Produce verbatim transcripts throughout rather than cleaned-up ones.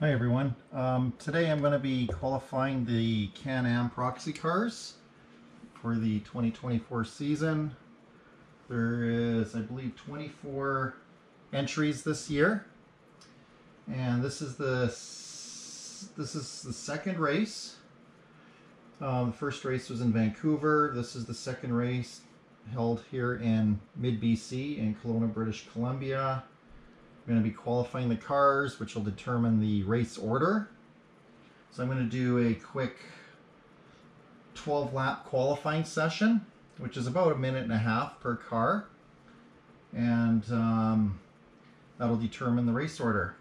Hi everyone. Um, today I'm going to be qualifying the Can-Am proxy cars for the twenty twenty-four season. There is, I believe, twenty-four entries this year, and this is the this is the second race. Um, the first race was in Vancouver. This is the second race held here in mid B C in Kelowna, British Columbia. I'm going to be qualifying the cars, which will determine the race order. So I'm going to do a quick twelve lap qualifying session, which is about a minute and a half per car, and um, that'll determine the race order.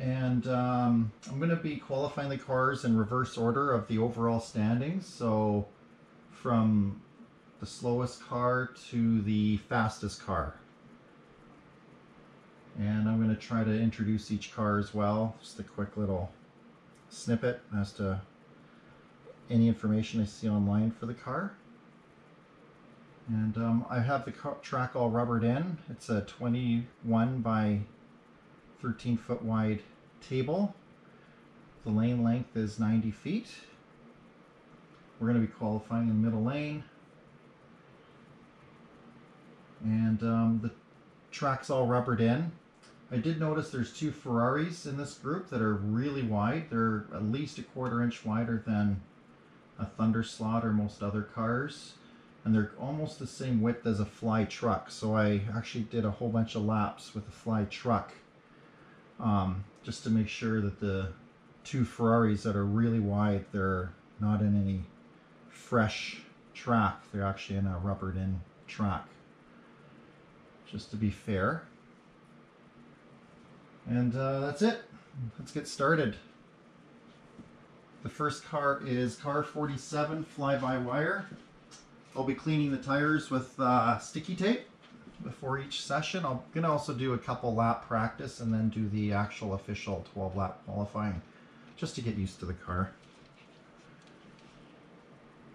And um, I'm going to be qualifying the cars in reverse order of the overall standings, so from the slowest car to the fastest car. And I'm going to try to introduce each car as well, just a quick little snippet as to any information I see online for the car. And um, I have the car track all rubbered in. It's a twenty-one by thirteen foot wide table. The lane length is ninety feet. We're going to be qualifying in middle lane. And um, the track's all rubbered in. I did notice there's two Ferraris in this group that are really wide. They're at least a quarter inch wider than a Thunderslot or most other cars. And they're almost the same width as a Fly truck. So I actually did a whole bunch of laps with a Fly truck um, just to make sure that the two Ferraris that are really wide, they're not in any fresh track. They're actually in a rubbered in track, just to be fair. And uh, that's it. Let's get started. The first car is car forty-seven, Fly-By-Wire. I'll be cleaning the tires with uh, sticky tape before each session. I'm gonna also do a couple lap practice and then do the actual official twelve lap qualifying, just to get used to the car.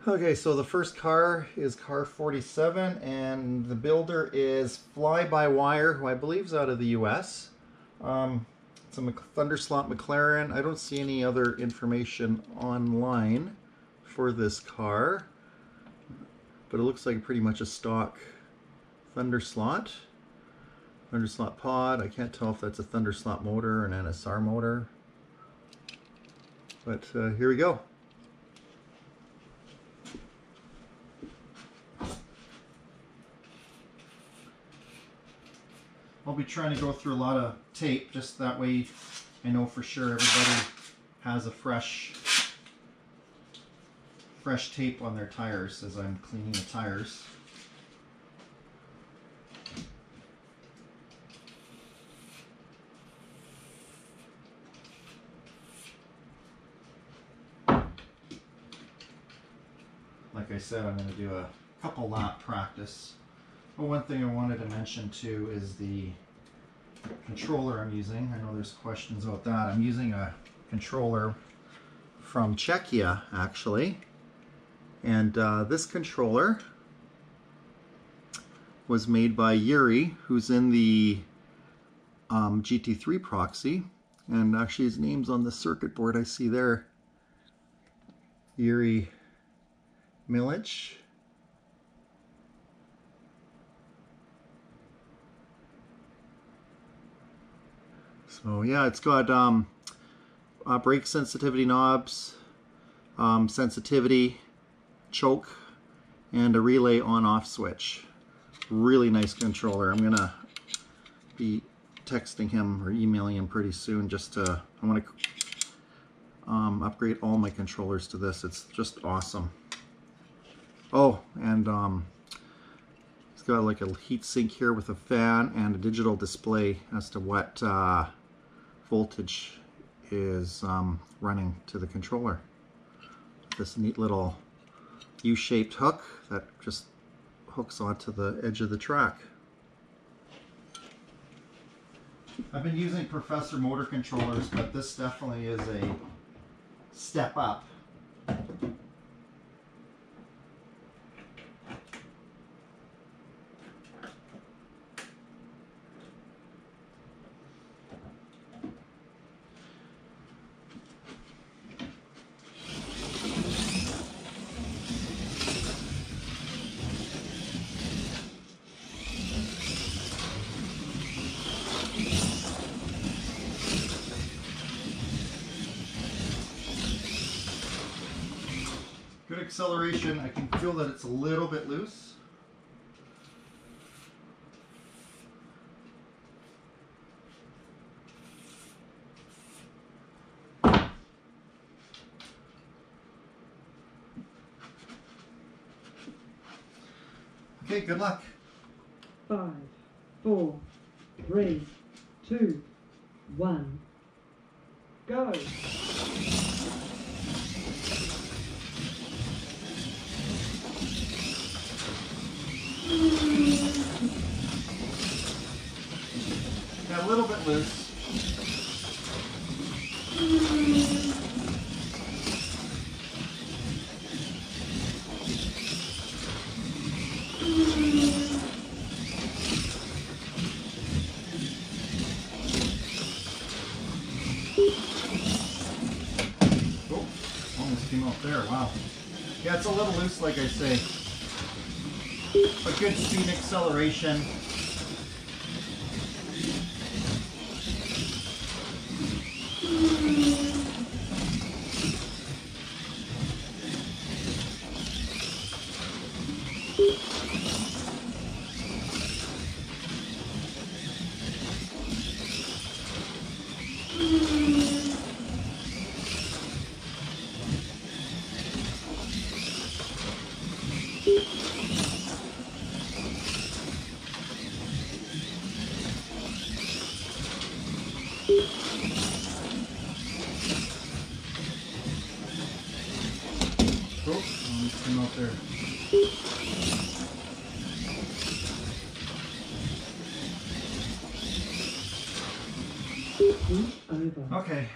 Okay, so the first car is car forty-seven, and the builder is Fly-By-Wire, who I believe is out of the U S. Um, it's a Thunderslot McLaren. I don't see any other information online for this car, but it looks like pretty much a stock Thunderslot. Thunderslot pod. I can't tell if that's a Thunderslot motor or an N S R motor. But uh, here we go. I'll be trying to go through a lot of tape, just that way I know for sure everybody has a fresh fresh tape on their tires as I'm cleaning the tires. Like I said, I'm going to do a couple lap practice. But one thing I wanted to mention too is the controller I'm using. I know there's questions about that. I'm using a controller from Czechia, actually. And uh, this controller was made by Yuri, who's in the um, G T three proxy. And actually his name's on the circuit board I see there. Yuri Mitlich. So yeah, it's got um, uh, brake sensitivity knobs, um, sensitivity, choke, and a relay on-off switch. Really nice controller. I'm gonna be texting him or emailing him pretty soon. Just to I want to um, upgrade all my controllers to this. It's just awesome. Oh, and um, it's got like a heat sink here with a fan and a digital display as to what. Uh, voltage is um, running to the controller. This neat little U-shaped hook that just hooks onto the edge of the track. I've been using Professor Motor controllers, but this definitely is a step up. acceleration, I can feel that it's a little bit loose. Okay, good luck. Five, four, three, two, one, go. Got a little bit loose. Oh, almost came off there, wow. Yeah, it's a little loose like I say. A good speed acceleration. Okay,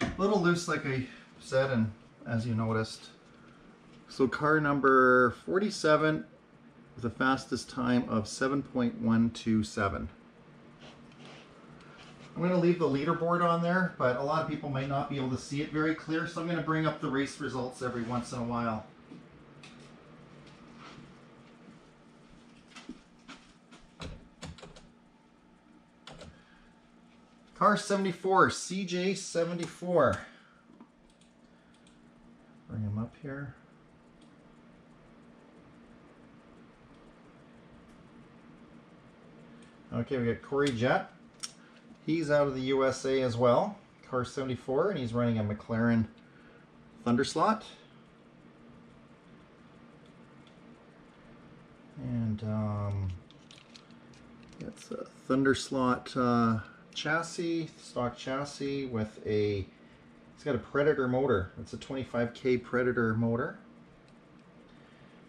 a little loose like I said, and as you noticed. So car number forty-seven with the fastest time of seven point one two seven. I'm going to leave the leaderboard on there, but a lot of people might not be able to see it very clear, so I'm going to bring up the race results every once in a while. Car seventy-four, C J seventy-four. Bring him up here. Okay, we got Corey Jett. He's out of the U S A as well. Car seventy-four, and he's running a McLaren Thunderslot. And um, that's a Thunderslot. Uh, chassis, stock chassis with a, it's got a Predator motor. It's a twenty-five K Predator motor.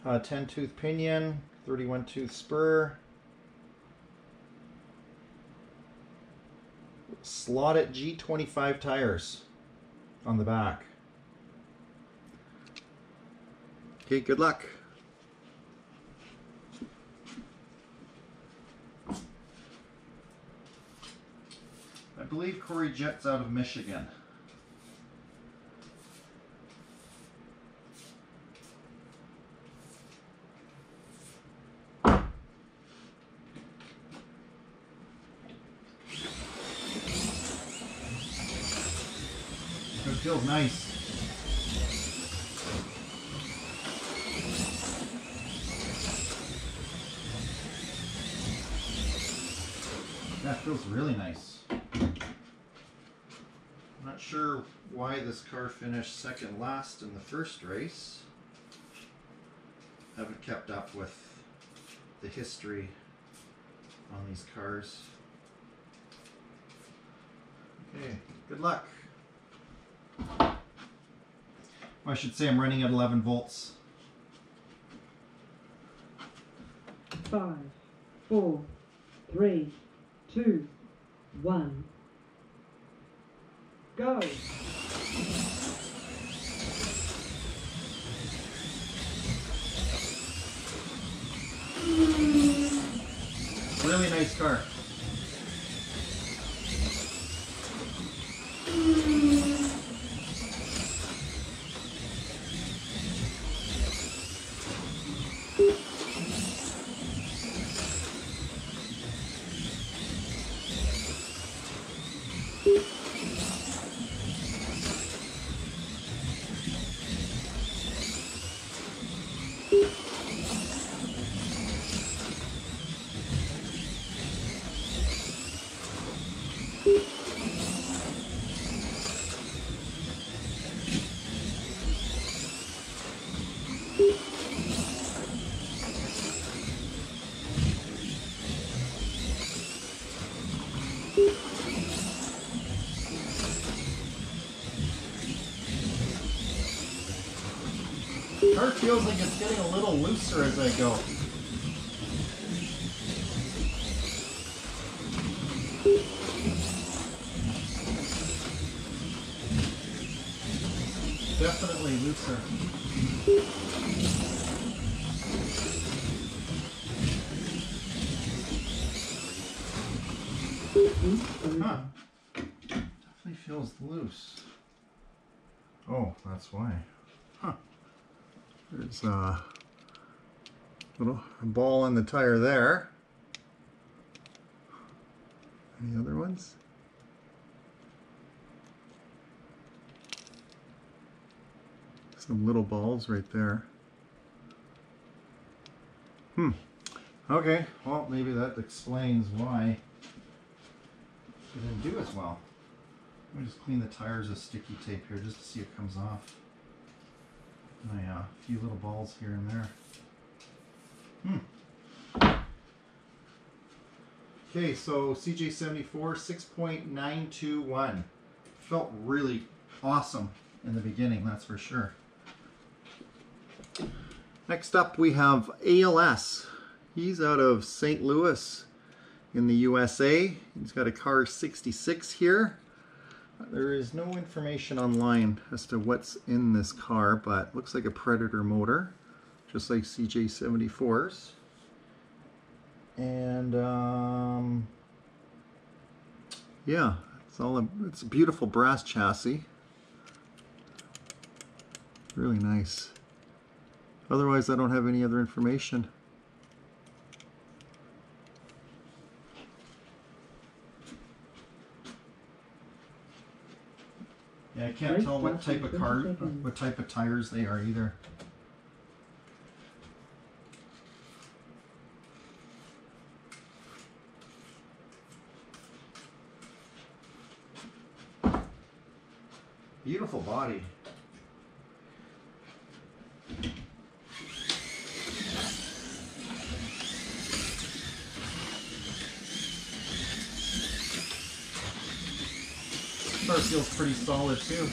Uh, ten tooth pinion, thirty-one tooth spur. Slotted G twenty-five tires on the back. Okay, good luck. I believe Corey Jett's out of Michigan. It feels nice. That feels really nice. Not sure why this car finished second last in the first race. Haven't kept up with the history on these cars. Okay, good luck. Well, I should say I'm running at eleven volts. Five, four, three, two, one. Go. Really nice car. feels like it's getting a little looser as I go. Definitely looser. Huh. Definitely feels loose. Oh, that's why. Huh. There's a little ball on the tire there. Any other ones? Some little balls right there. Hmm. Okay, well, maybe that explains why it didn't do as well. Let me just clean the tires with sticky tape here just to see it comes off. Oh yeah, a few little balls here and there. Hmm. Okay, so C J seventy-four six point nine two one. Felt really awesome in the beginning, that's for sure. Next up we have A L S. He's out of Saint Louis in the U S A. He's got a car sixty-six here. There is no information online as to what's in this car, but looks like a Predator motor, just like C J seventy-fours. And um, yeah, it's all a, it's a beautiful brass chassis. Really nice. Otherwise, I don't have any other information. Yeah, I can't tell what type of car, what type of tires they are either. Beautiful body. Feels pretty solid too.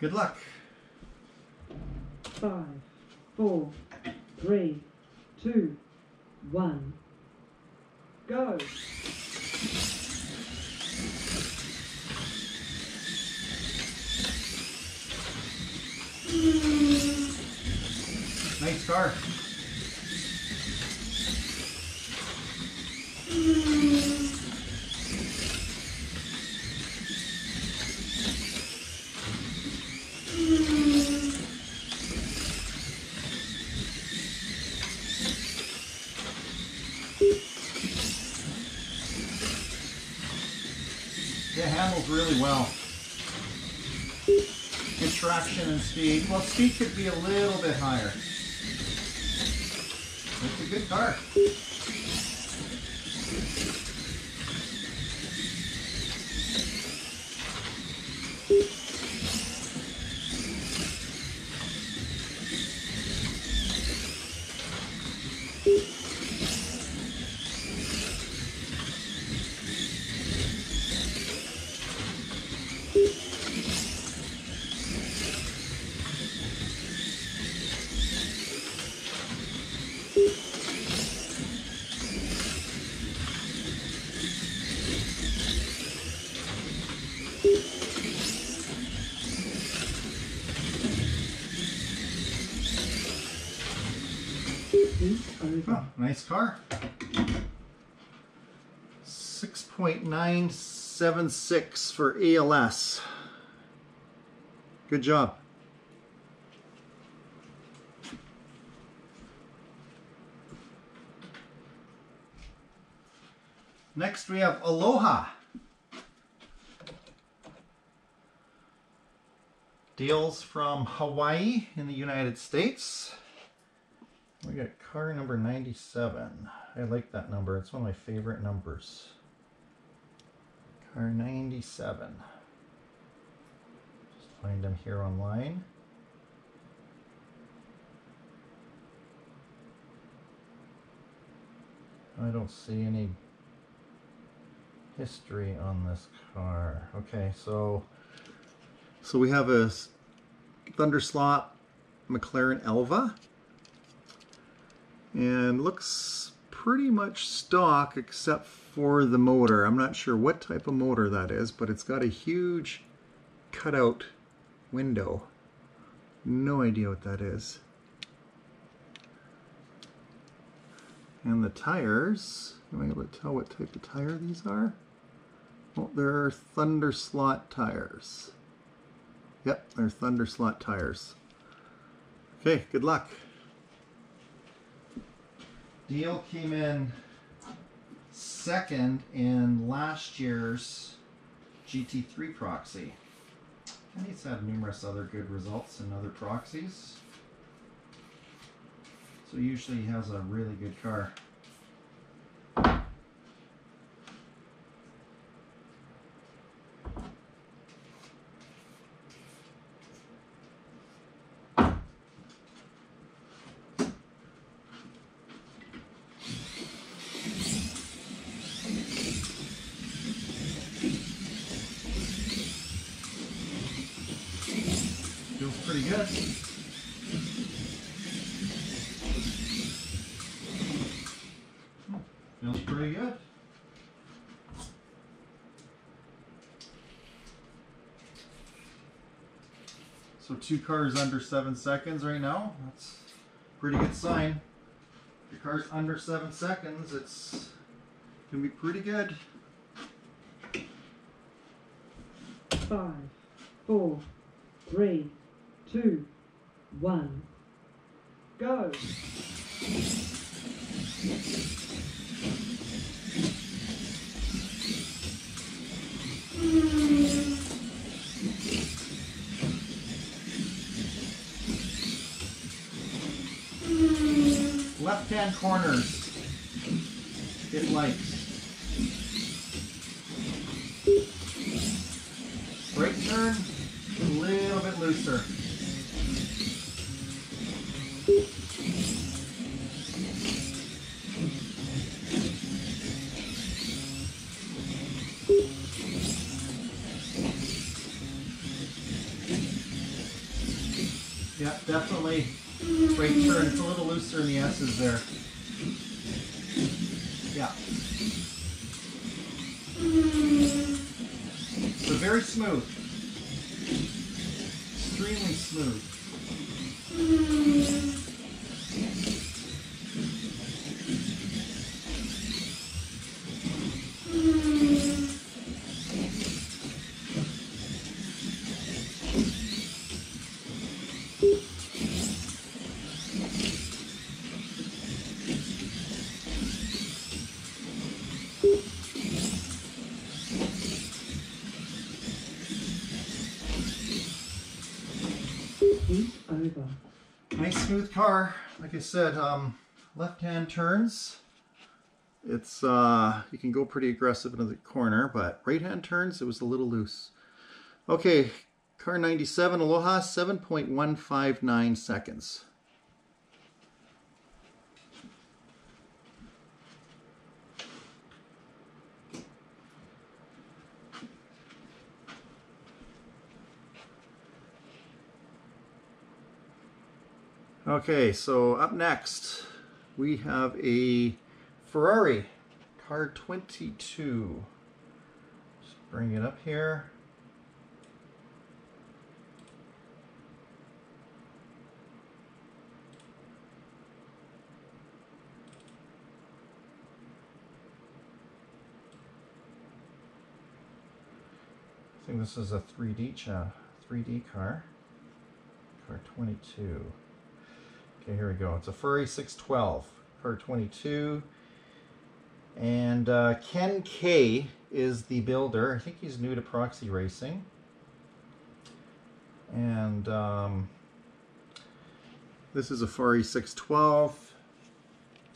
Good luck. Five. Four, three, two, one, go! Nice car. Really well. Good traction and speed. Well, speed could be a little bit higher. It's a good car. Oh, nice car. six point nine seven six for A L S. Good job. Next we have Aloha Deals from Hawaii in the United States. We got car number ninety-seven. I like that number. It's one of my favorite numbers. Car ninety-seven. Just find them here online. I don't see any history on this car. Okay, so so we have a Thunderslot McLaren Elva, and looks pretty much stock except for the motor. I'm not sure what type of motor that is, but it's got a huge cutout window. No idea what that is. And the tires, am I able to tell what type of tire these are? Well, they're Thunderslot tires. Yep, they're Thunderslot tires. Okay, good luck. Deal came in second in last year's G T three proxy. And he's had numerous other good results in other proxies. So usually he has a really good car. Feels pretty good. Feels pretty good. So two cars under seven seconds right now. That's a pretty good sign. If your car's under seven seconds, it's gonna be pretty good. Five, four, three, two, one, go. Left-hand corners, it likes. Brake turn, a little bit looser. Yeah, definitely brake turn. It's a little looser in the S's there. Yeah. So very smooth. Extremely smooth. Smooth car. Like I said, um, left-hand turns, it's uh, you can go pretty aggressive into the corner, but right-hand turns, it was a little loose. Okay, car ninety-seven Aloha, seven point one five nine seconds. Okay, so up next, we have a Ferrari, car twenty-two. Just bring it up here. I think this is a three D, cha, three D car, car twenty-two. Okay, here we go. It's a Ferrari six twelve, car twenty-two, and uh, Ken K is the builder. I think he's new to proxy racing, and um, this is a Ferrari six twelve.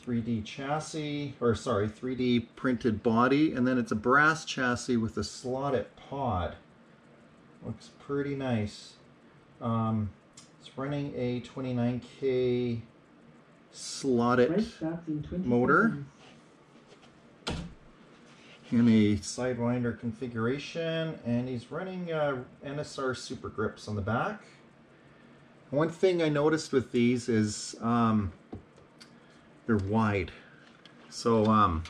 three D chassis, or sorry, three D printed body, and then it's a brass chassis with a slotted pod. Looks pretty nice. Um, it's running a twenty-nine K slotted motor in a Sidewinder configuration, and he's running uh, N S R super grips on the back. One thing I noticed with these is um, they're wide. So um,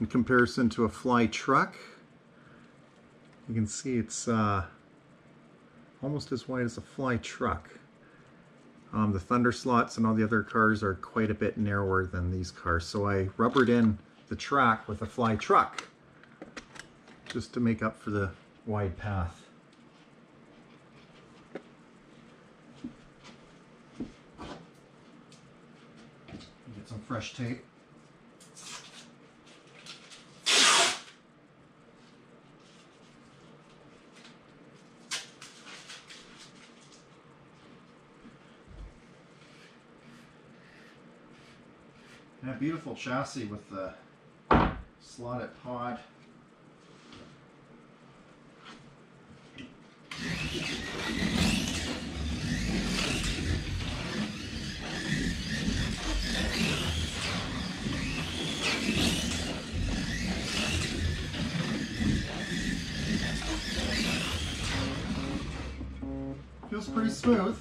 in comparison to a Fly truck, you can see it's uh, almost as wide as a Fly truck. Um, the Thunderslots and all the other cars are quite a bit narrower than these cars. So I rubbered in the track with a Fly truck just to make up for the wide path. Get some fresh tape. And a beautiful chassis with the slotted pod. Feels pretty smooth.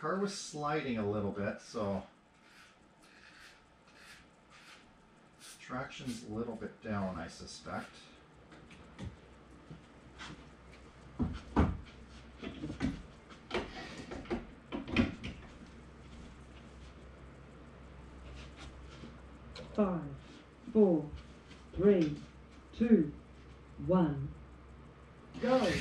Car was sliding a little bit, so traction's a little bit down, I suspect. Five, four, three, two, one, go! Good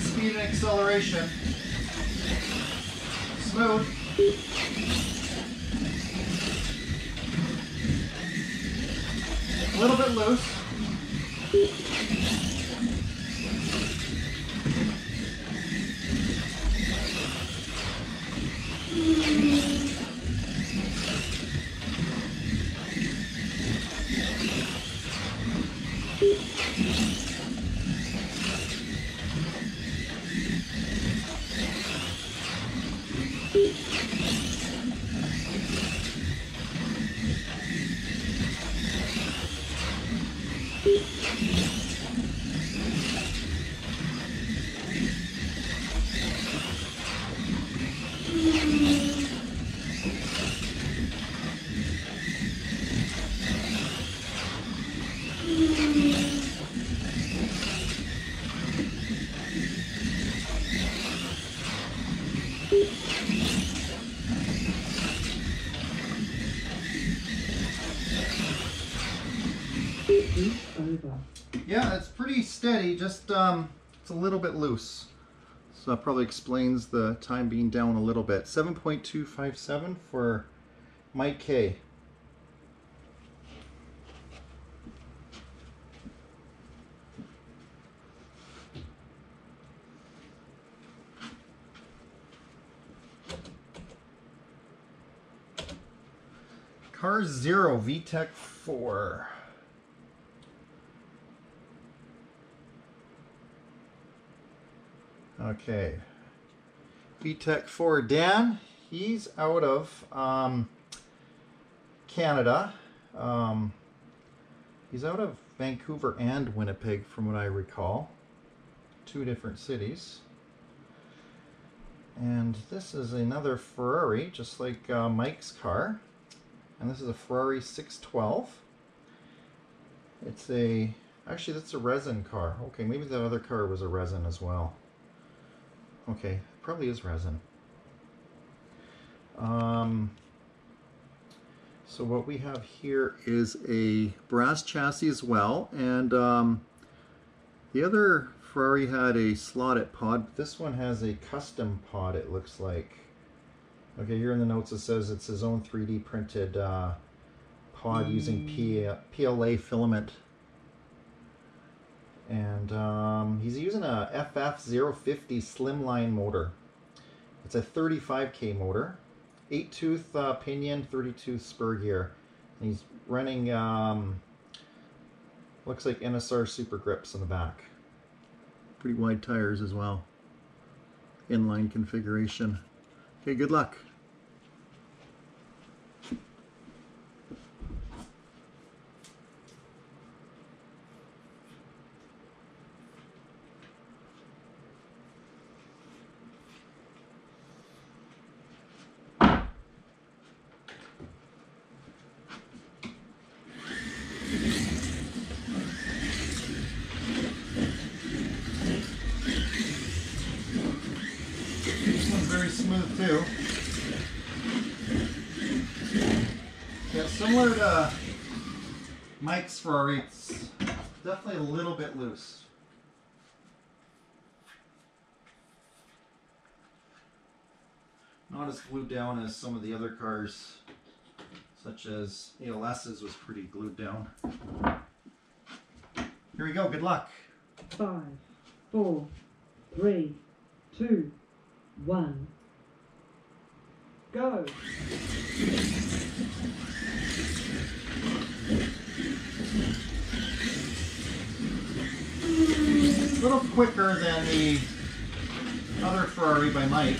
speed and acceleration. Smooth. A little bit loose. Yeah, it's pretty steady, just um, it's a little bit loose. So that probably explains the time being down a little bit. seven point two five seven for Mike K. Car Zero V TEC four. Okay, V TEC four, Dan, he's out of um, Canada. Um, he's out of Vancouver and Winnipeg, from what I recall. Two different cities. And this is another Ferrari, just like uh, Mike's car. And this is a Ferrari six twelve. It's a, actually that's a resin car. Okay, maybe that other car was a resin as well. Okay, probably is resin. Um, So what we have here is a brass chassis as well, and um, the other Ferrari had a slotted pod, but this one has a custom pod, it looks like. Okay, here in the notes it says it's his own three D printed uh, pod mm. using P PLA filament. And um, he's using a F F zero fifty slimline motor. It's a thirty-five K motor, eight tooth uh, pinion, thirty-tooth spur gear. And he's running, um, looks like N S R super grips in the back. Pretty wide tires as well. Inline configuration. Okay, good luck. Similar to Mike's Ferrari, it's definitely a little bit loose. Not as glued down as some of the other cars, such as A L S's was pretty glued down. Here we go, good luck. Five, four, three, two, one, go. A little quicker than the other Ferrari by Mike.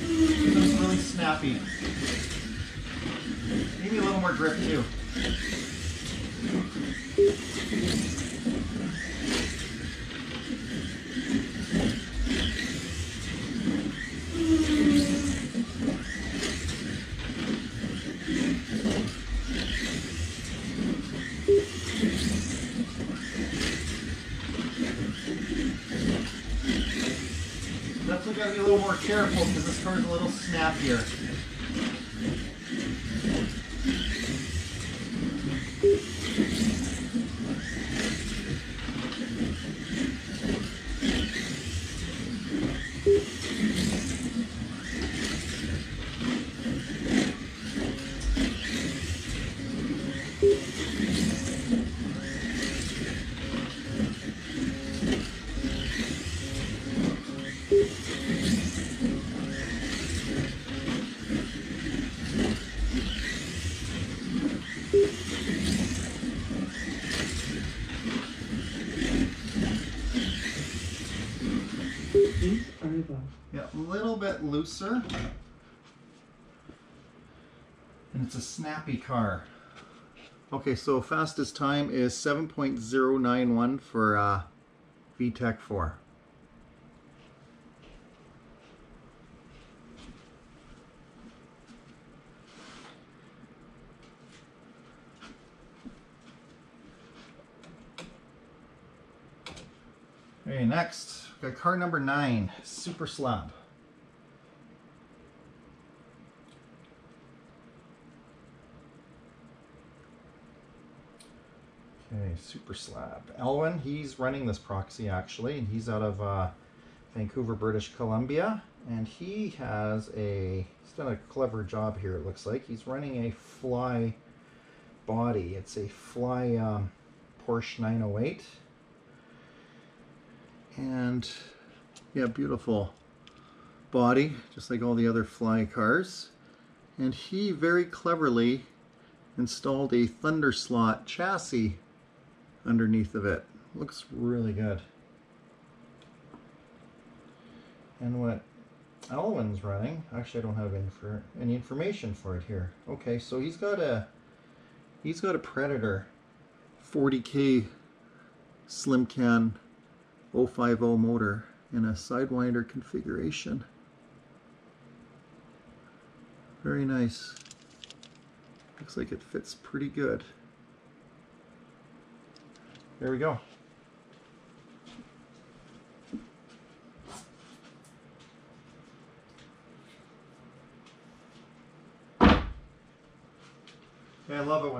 It was really snappy. Maybe a little more grip too. Careful, because this car's a little snappier. Looser, and it's a snappy car. Okay, so fastest time is seven point zero nine one for uh, V TEC four. Okay, next, we've got car number nine, Super Slab. Okay, Super Slab. Elwyn, he's running this proxy actually, and he's out of uh, Vancouver, British Columbia, and he has a, he's done a clever job here, it looks like. He's running a Fly body. It's a Fly um, Porsche nine oh eight, and yeah, beautiful body, just like all the other Fly cars. And he very cleverly installed a Thunderslot chassis underneath of it. Looks really good. And what Elwyn's running, actually I don't have any, for, any information for it here. Okay, so he's got a he's got a Predator forty K slim can oh five oh motor in a sidewinder configuration. Very nice. Looks like it fits pretty good. There we go. Okay,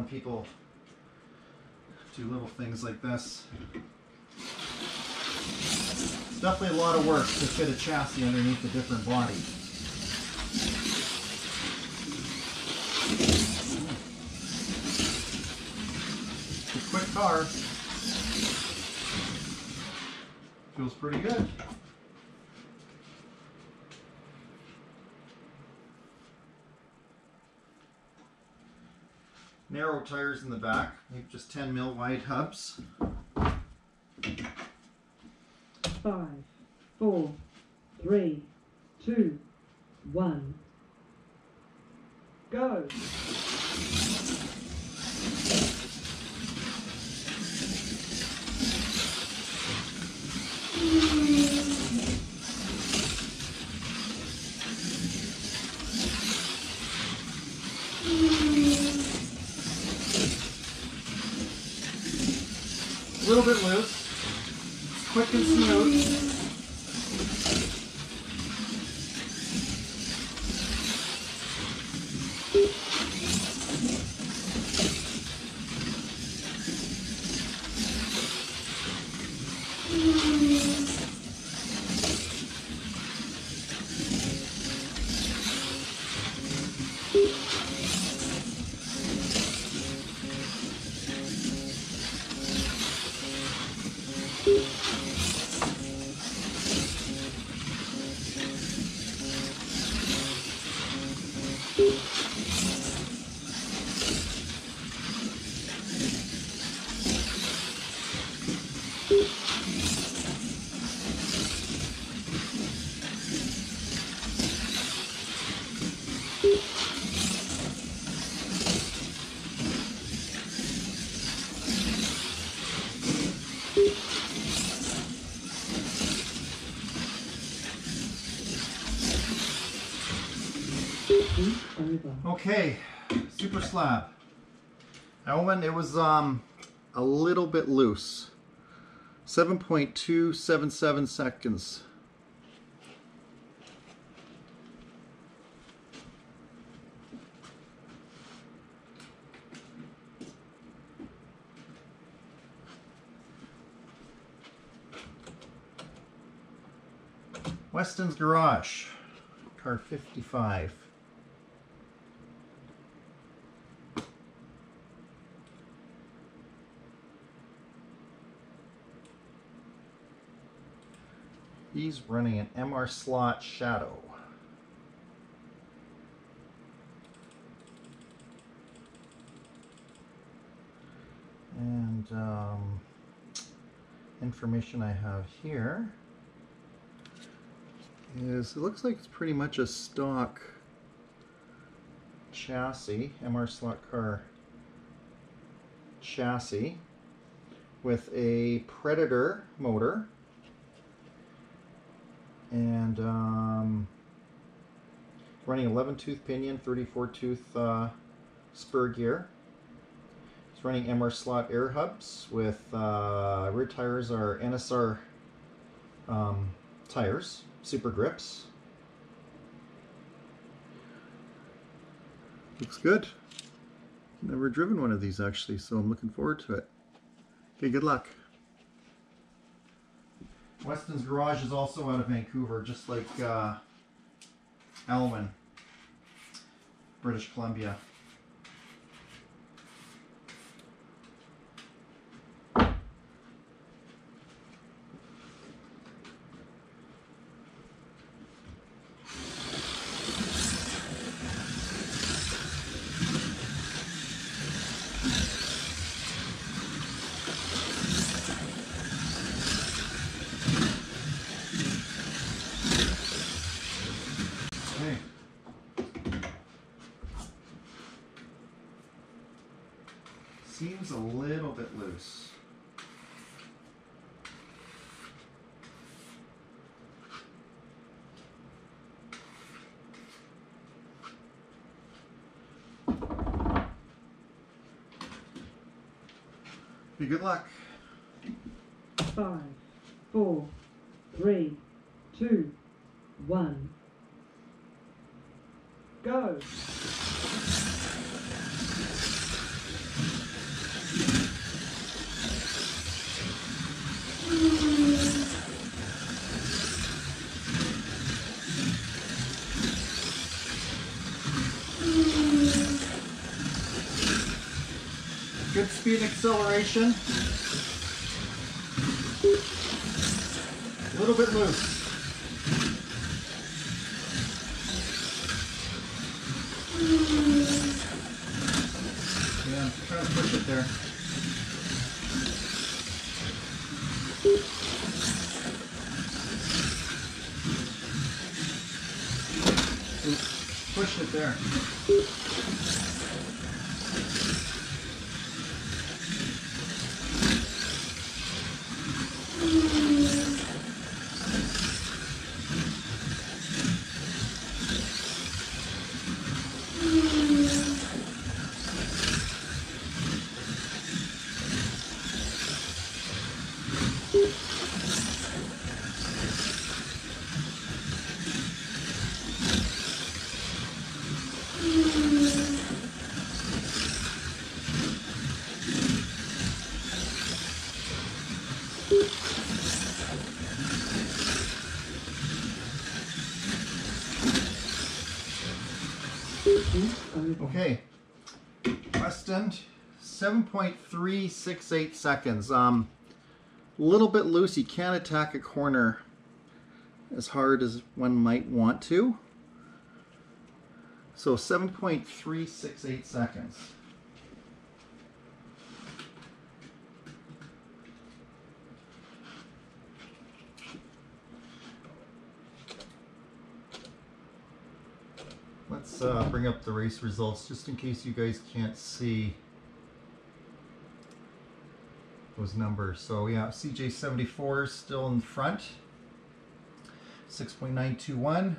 when people do little things like this. It's definitely a lot of work to fit a chassis underneath a different body. It's a quick car. Feels pretty good. Narrow tires in the back, maybe just ten mil wide hubs. Five, four, three, two, one, go! A little bit loose, quick and smooth. Okay, super slab. Elwyn, it was um, a little bit loose. seven point two seven seven seconds. Weston's Garage, car fifty-five. He's running an M R Slot Shadow. And um, information I have here is it looks like it's pretty much a stock chassis, M R Slot Car chassis with a Predator motor. And um, running eleven tooth pinion, thirty-four tooth uh, spur gear. It's running M R Slot air hubs with uh, rear tires are N S R um, tires, super grips. Looks good. Never driven one of these actually, so I'm looking forward to it. Okay, good luck. Weston's Garage is also out of Vancouver, just like uh, Elwyn, British Columbia. Seems a little bit loose. Be good luck. Five, four, three, two, one, go. speed and acceleration. A little bit loose. Yeah, I'm trying to push it there. Oops, push it there. Okay, Weston, seven point three six eight seconds. Um, a little bit loose. You can't attack a corner as hard as one might want to. So seven point three six eight seconds. Let's uh, bring up the race results just in case you guys can't see those numbers. So yeah, C J seventy-four is still in front, six point nine two one,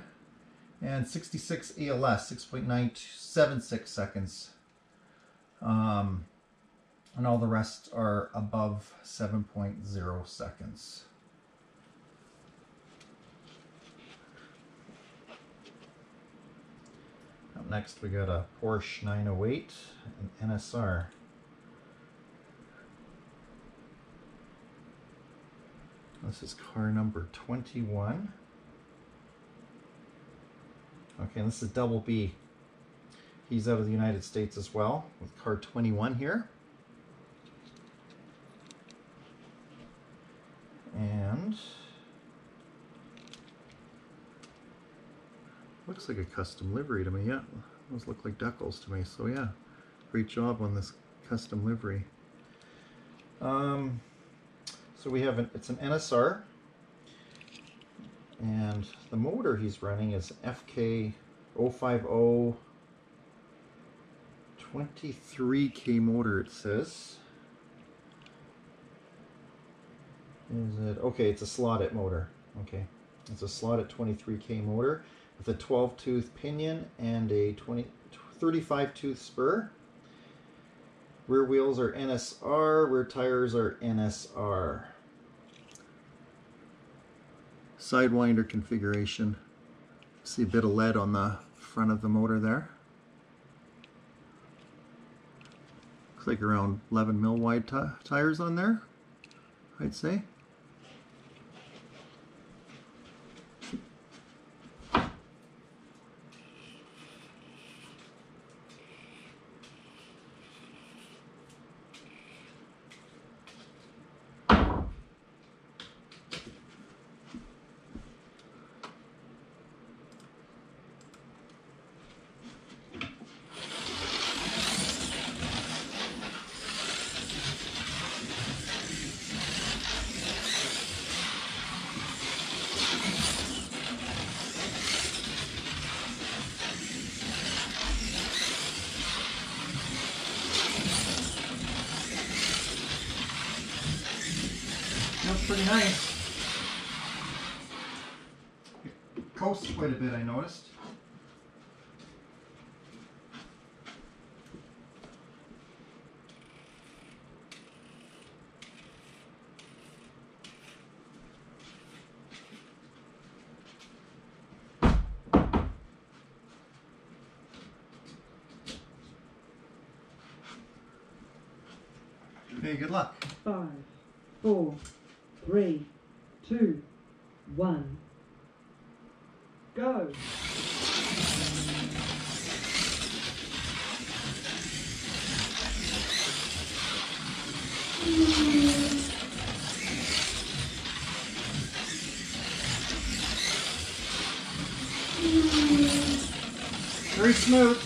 and sixty-six A L S, six point nine seven six seconds. Um, and all the rest are above seven point zero seconds. Up next, we got a Porsche nine oh eight and N S R. This is car number twenty-one. Okay, and this is Double B. He's out of the United States as well, with car twenty-one here. And looks like a custom livery to me. Yeah, those look like decals to me. So yeah, great job on this custom livery. Um, so we have an, it's an N S R, and the motor he's running is F K oh five oh twenty-three K motor. It says, is it okay? It's a slot it motor. Okay, it's a slot at twenty-three K motor, with a twelve tooth pinion and a thirty-five tooth spur. Rear wheels are N S R, rear tires are N S R. Sidewinder configuration. See a bit of lead on the front of the motor there. Looks like around eleven mil wide tires on there, I'd say. Pretty nice. It coasts quite a bit, I noticed. Hey, good luck. Five, four, three, two, one, go. Very smooth.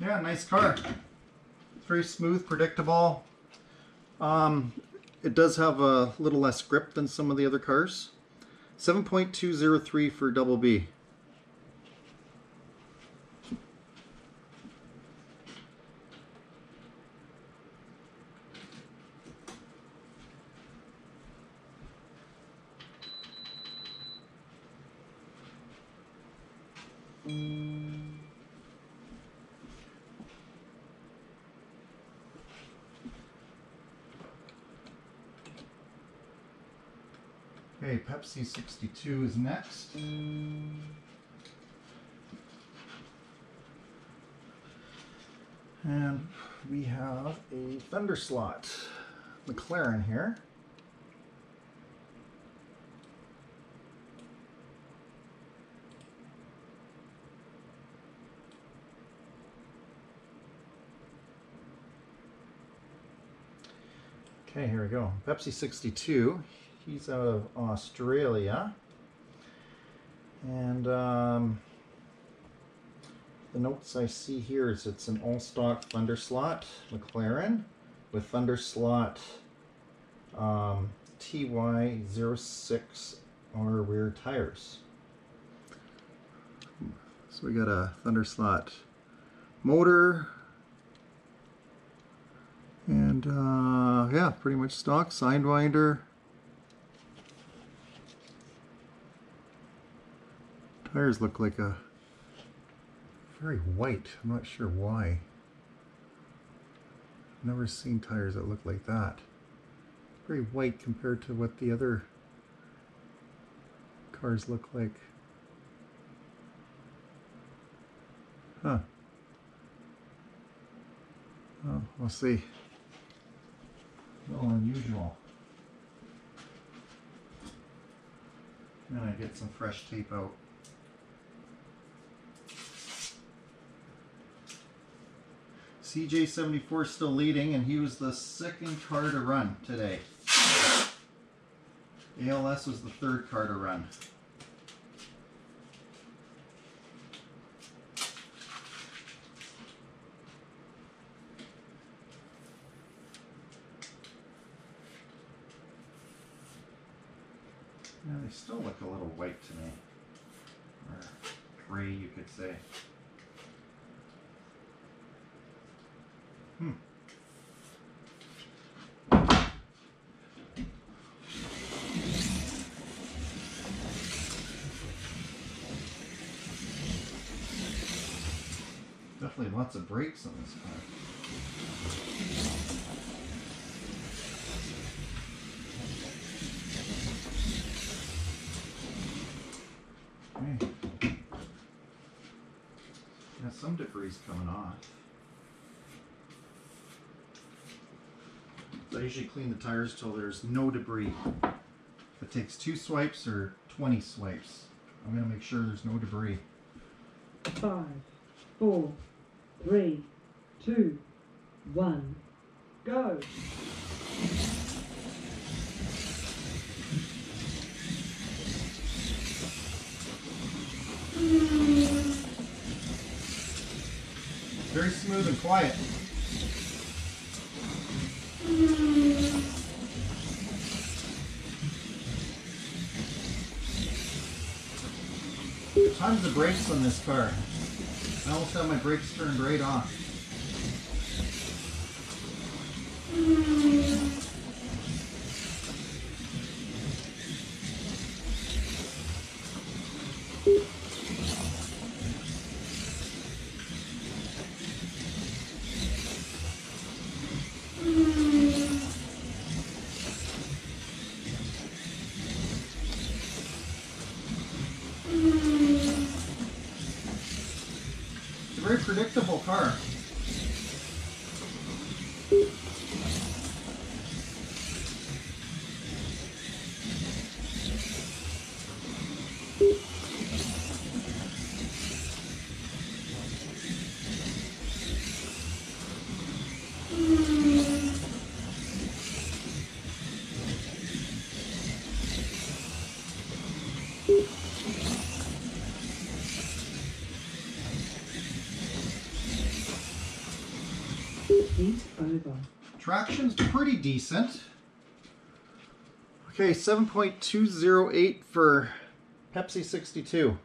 Yeah, nice car. It's very smooth, predictable. Um, it does have a little less grip than some of the other cars. seven point two zero three for double B. Okay, Pepsi sixty-two is next. And we have a Thunderslot McLaren here. Okay, here we go. Pepsi sixty-two. He's out of Australia, and um, the notes I see here is it's an all-stock Thunderslot McLaren with Thunderslot um, T Y zero six on our rear tires. So we got a Thunderslot motor, and uh, yeah, pretty much stock sidewinder. Tires look like a very white. I'm not sure why. I've never seen tires that look like that. Very white compared to what the other cars look like. Huh. Oh, we'll see. A little unusual. And I get some fresh tape out. C J seventy-four still leading, and he was the second car to run today. A L S was the third car to run. Now they still look a little white to me, or gray, you could say. Hmm. Definitely lots of brakes on this car. Okay. Yeah, some debris is coming off. I usually clean the tires till there's no debris. If it takes two swipes or twenty swipes, I'm going to make sure there's no debris. Five, four, three, two, one, go! very smooth and quiet. Tons of brakes on this car. I almost had my brakes turned right on. Predictable car. Traction's pretty decent. Okay, seven point two oh eight for Pepsi sixty-two.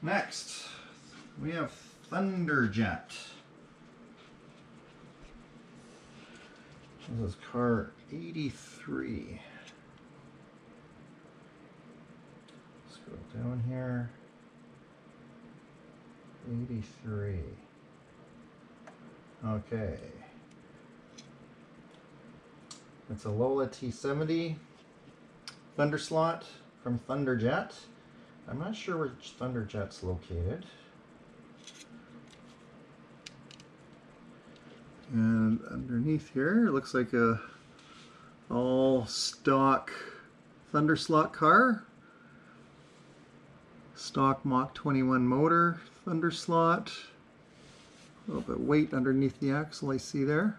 Next, we have Thunderjet. This is car eighty-three. Down here, eighty-three. Okay. It's a Lola T seventy Thunderslot from Thunderjet. I'm not sure which Thunderjet's located. And underneath here, it looks like a all stock Thunderslot car. Stock Mach twenty-one motor, Thunderslot. A little bit of weight underneath the axle I see there.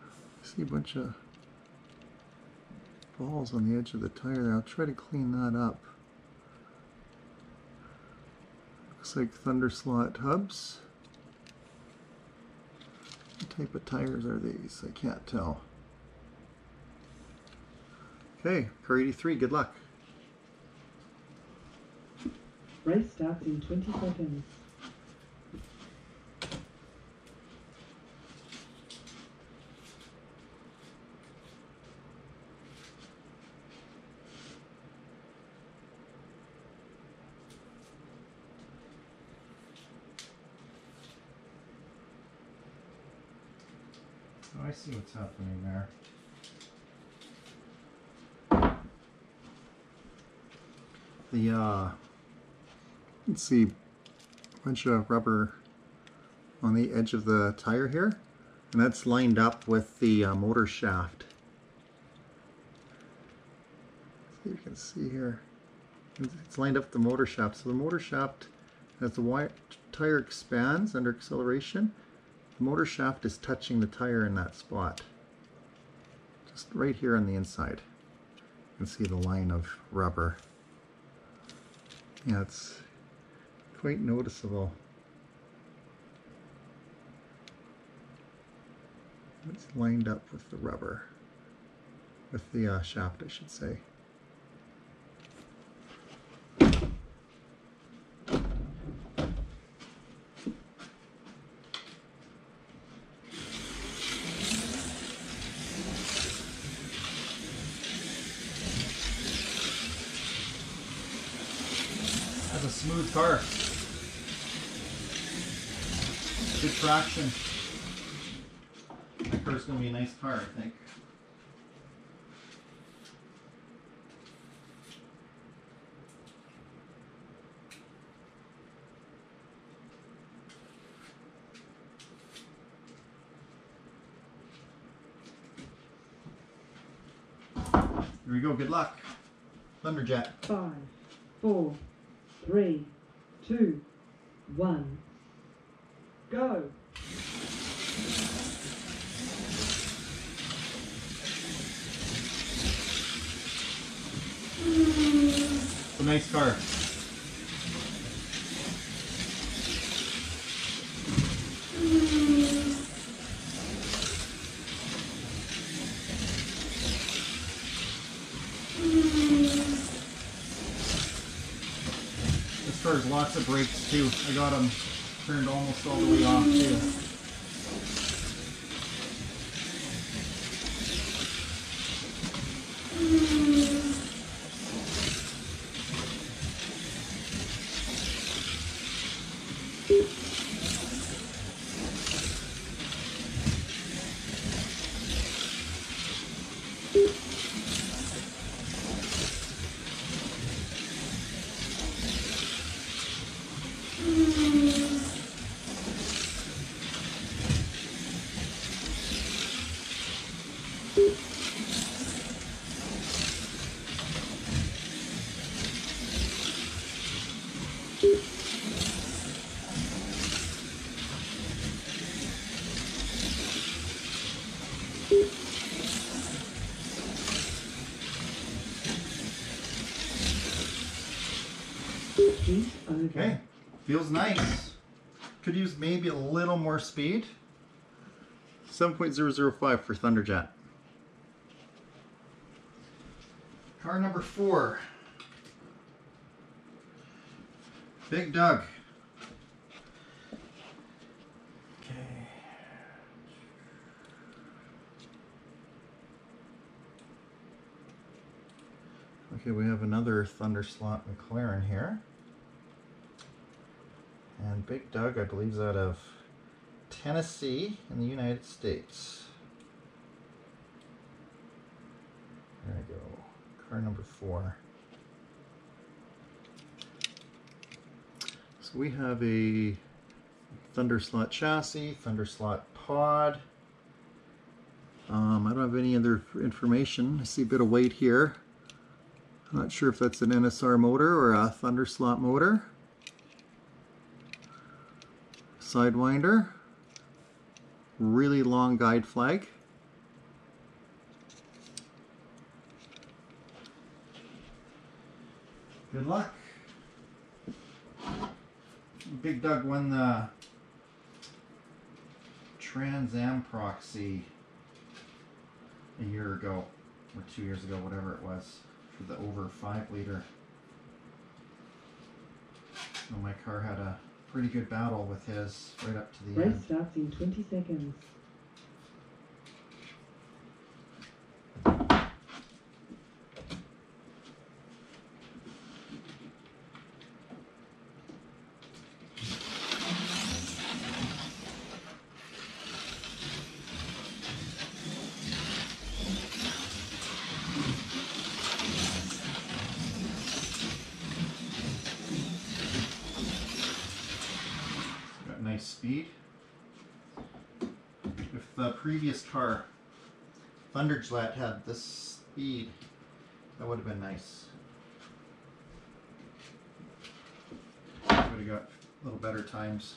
I see a bunch of balls on the edge of the tire there. I'll try to clean that up. Looks like Thunderslot hubs. What type of tires are these? I can't tell. Okay, car eighty-three, good luck. Race starts in twenty seconds. Oh, I see what's happening there. The, uh... Let's see, a bunch of rubber on the edge of the tire here, and that's lined up with the uh, motor shaft. So you can see here, it's lined up with the motor shaft. So the motor shaft, as the wire, tire expands under acceleration, the motor shaft is touching the tire in that spot. Just right here on the inside. You can see the line of rubber. Yeah, it's quite noticeable. It's lined up with the rubber, with the uh, shaft, I should say. That's a smooth car. Good traction. That car's going to be a nice car, I think. Here we go, good luck. Thunderjet. Five, four, three, two, one. Go! nice car. This car's lots of brakes too. I got them turned almost all the way off too. Okay, feels nice. Could use maybe a little more speed. seven point zero zero five for Thunderjet. Car number four. Big Doug. Okay. Okay, we have another Thunderslot McLaren here. And Big Doug, I believe, is out of Tennessee in the United States. There we go. Car number four. So we have a Thunderslot chassis, Thunderslot pod. Um, I don't have any other information. I see a bit of weight here. I'm not sure if that's an N S R motor or a Thunderslot motor. Sidewinder, really long guide flag. Good luck. Big Doug won the Trans Am proxy a year ago, or two years ago, whatever it was, for the over five liter. So my car had a pretty good battle with his right up to the Race end. Race starts in twenty seconds. Speed. If the previous car, Thunderjet, had this speed, that would have been nice. Would have got a little better times.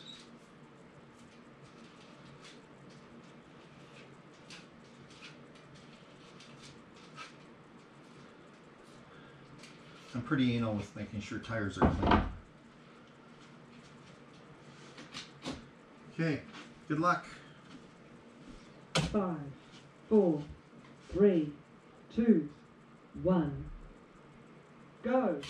I'm pretty anal with making sure tires are clean. Okay, good luck. Five, four, three, two, one, go.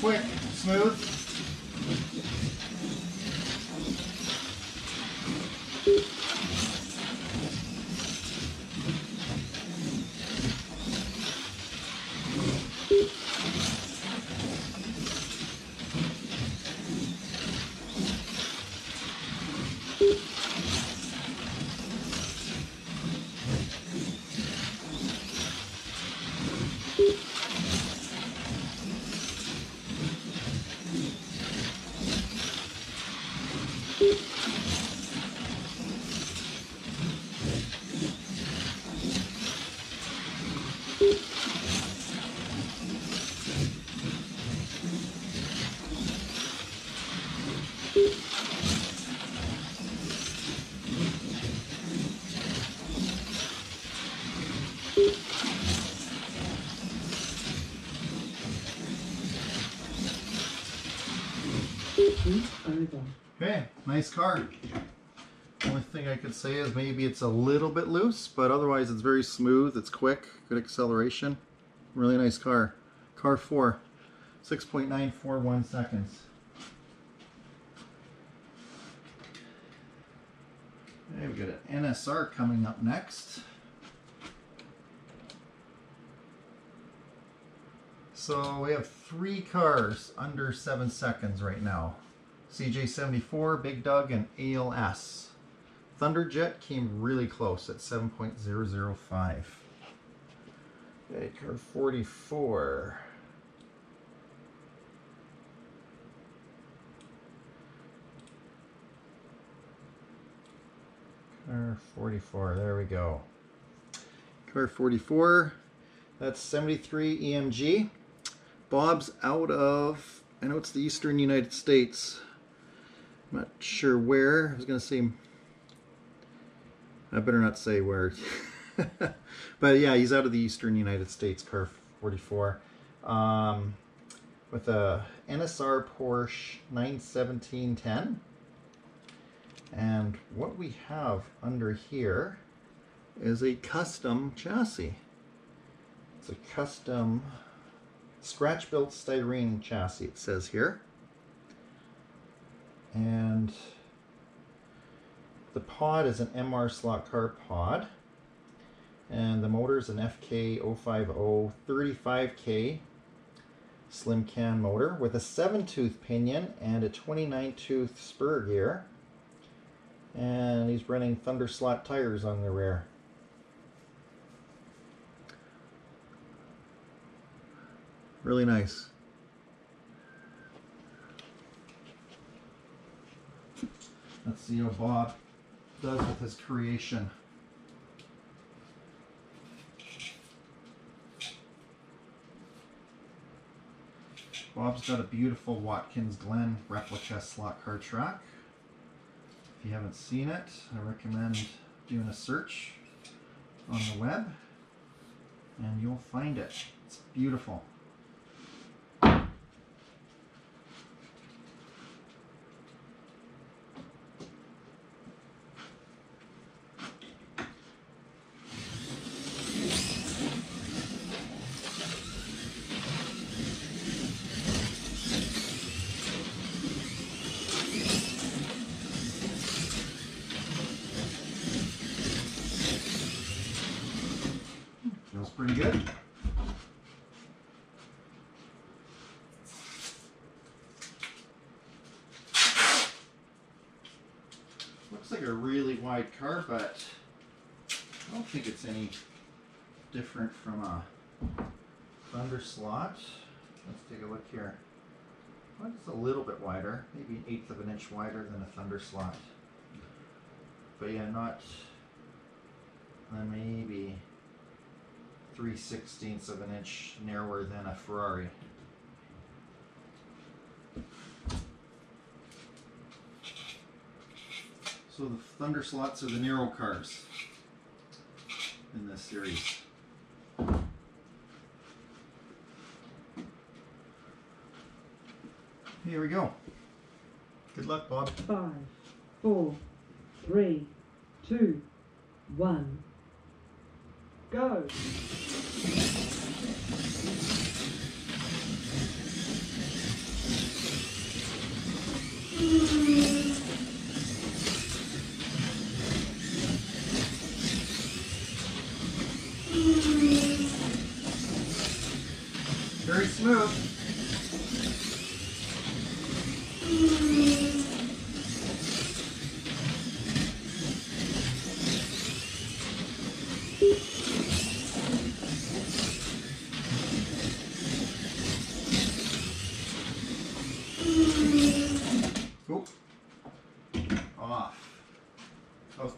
Quick, smooth. Okay, nice car. Only thing I could say is maybe it's a little bit loose, but otherwise it's very smooth, it's quick, good acceleration. Really nice car. Car four, six point nine four one seconds. Okay, we've got an N S R coming up next. So we have three cars under seven seconds right now. C J seventy-four, Big Doug, and A L S. Thunderjet came really close at seven point zero zero five. Okay, car forty-four. Car forty-four, there we go. Car forty-four, that's seventy-three E M G. Bob's out of, I know it's the Eastern United States. I'm not sure where. I was going to say, I better not say where. But yeah, he's out of the Eastern United States, car forty-four. Um, with a N S R Porsche nine seventeen ten. And what we have under here is a custom chassis. It's a custom scratch-built styrene chassis, it says here. And the pod is an M R slot car pod. And the motor is an F K oh five oh thirty-five K slim can motor with a seven tooth pinion and a twenty-nine tooth spur gear. And he's running Thunderslot tires on the rear. Really nice. Let's see how Bob does with his creation. Bob's got a beautiful Watkins Glen replica slot car track. If you haven't seen it, I recommend doing a search on the web and you'll find it. It's beautiful. Pretty good. Looks like a really wide car, but I don't think it's any different from a Thunderslot. Let's take a look here. Well, it's a little bit wider, maybe an eighth of an inch wider than a Thunderslot. But yeah, not uh, maybe three sixteenths of an inch narrower than a Ferrari. So the Thunderslots are the narrow cars in this series. Here we go. Good luck, Bob. Five, four, three, two, one. Go! Very smooth.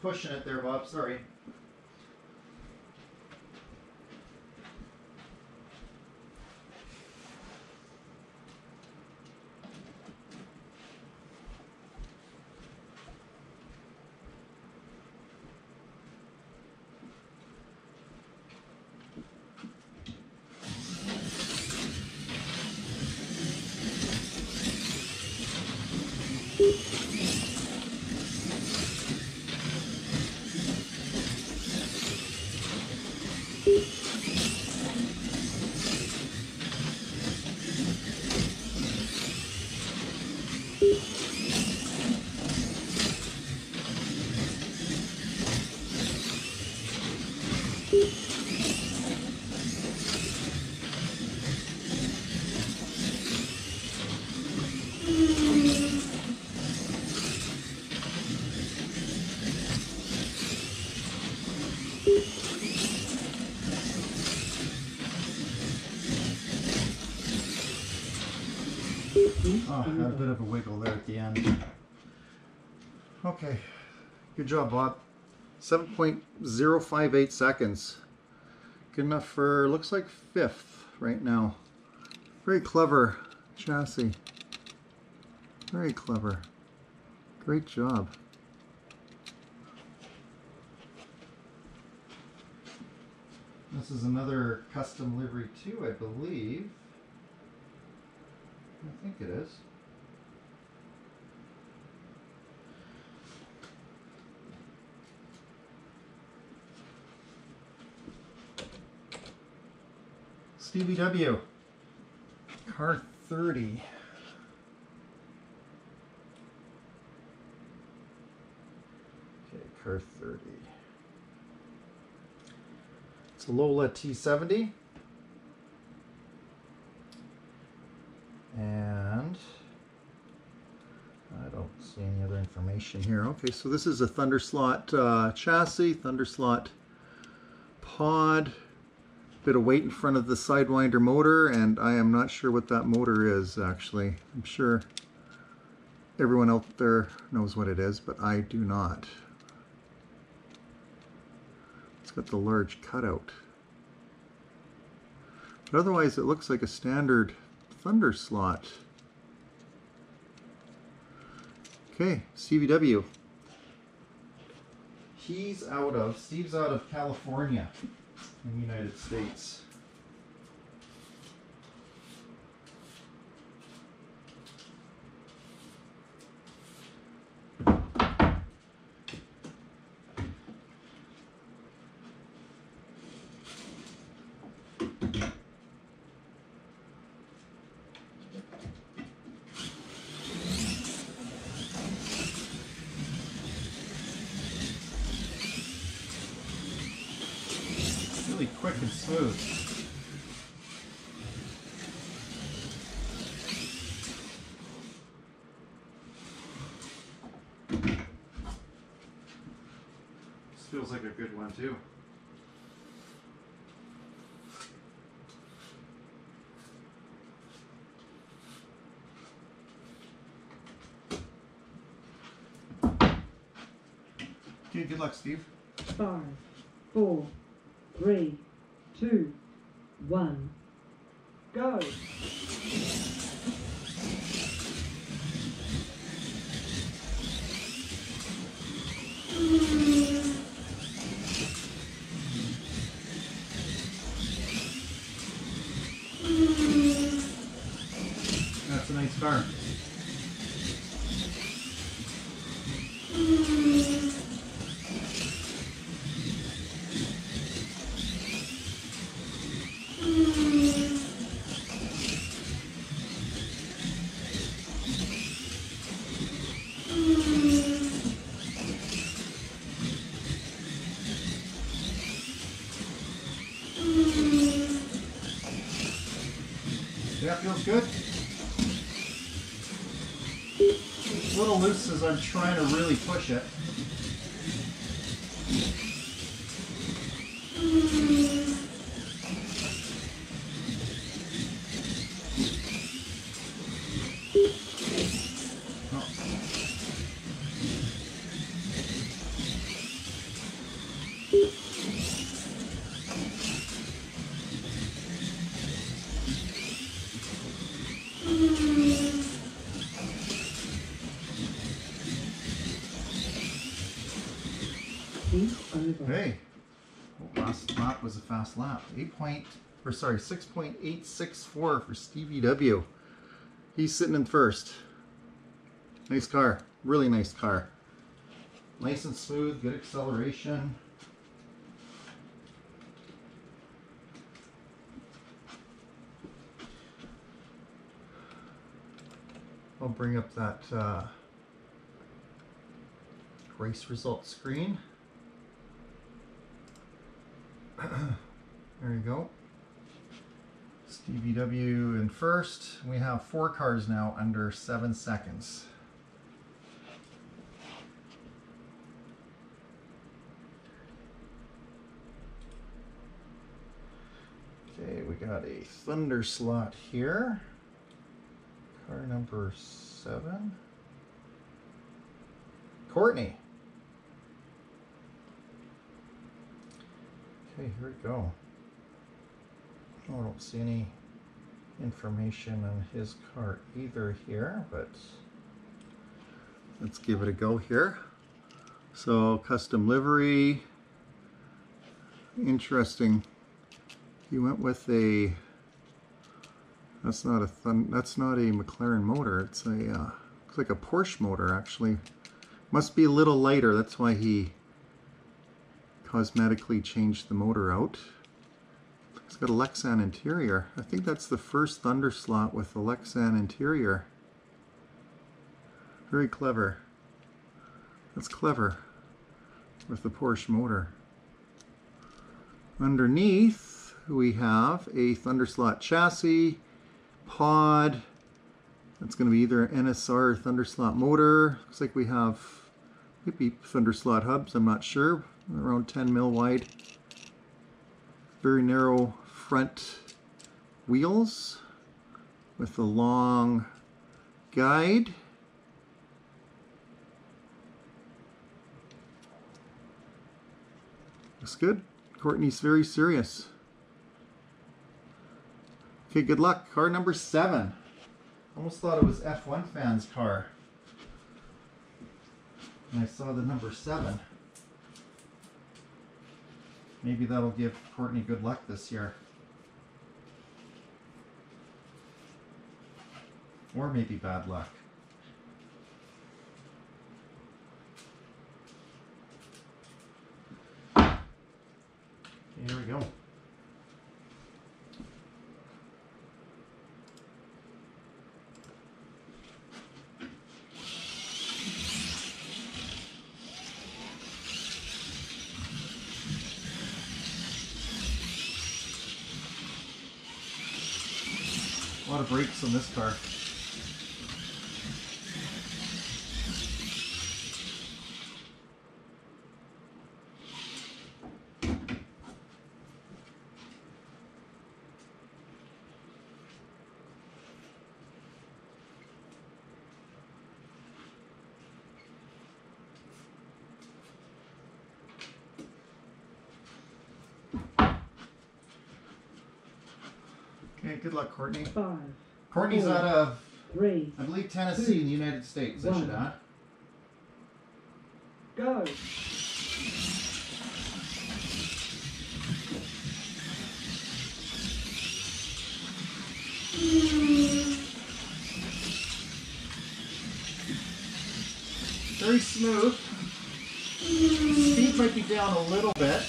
Pushing it there, Bob. Sorry. Oh, had a bit of a wiggle there at the end. Okay, good job, Bob. seven point zero five eight seconds. Good enough for, looks like, fifth right now. Very clever chassis. Very clever. Great job. This is another custom livery too, I believe. I think it is. Stevie W. Car thirty. Okay, car thirty. It's a Lola T seventy. And I don't see any other information here. Okay, so this is a Thunderslot uh, chassis, Thunderslot pod. Bit of weight in front of the Sidewinder motor, and I am not sure what that motor is, actually. I'm sure everyone out there knows what it is, but I do not. It's got the large cutout. But otherwise, it looks like a standard Thunderslot. Okay, Stevie W. He's out of, Steve's out of California in the United States. Quick and smooth. This feels like a good one too. Okay, good luck, Steve. Five, four, three, two, one, go! That's a nice car. Good. It's a little loose as I'm trying to really push it. Fast lap. eight point, or sorry, six point eight six four for Stevie W. He's sitting in first. Nice car. Really nice car. Nice and smooth, good acceleration. I'll bring up that uh, race result screen. There you go. Stevie W in first. We have four cars now under seven seconds. Okay, we got a Thunderslot here. Car number number seven. Courtney. Okay, here we go. I don't see any information on his car either here, but let's give it a go here. So, custom livery. Interesting. He went with a. That's not a. Thun, that's not a McLaren motor. It's a. Uh, looks like a Porsche motor actually. Must be a little lighter. That's why he cosmetically changed the motor out. It's got a Lexan interior. I think that's the first Thunderslot with the Lexan interior. Very clever. That's clever. With the Porsche motor. Underneath we have a Thunderslot chassis, pod. That's going to be either an N S R or Thunderslot motor. Looks like we have maybe Thunderslot hubs, I'm not sure. Around ten mil wide. Very narrow front wheels with a long guide. Looks good. Courtney's very serious. Okay, good luck. Car number seven. Almost thought it was F one fans' car. And I saw the number seven. Maybe that'll give Courtney good luck this year. Or maybe bad luck. Here we go. A lot of brakes on this car. Good luck, Courtney. Five, Courtney's four, out of, three, I believe, Tennessee two, in the United States. One. I should add. Go. Very smooth. Speed might be down a little bit.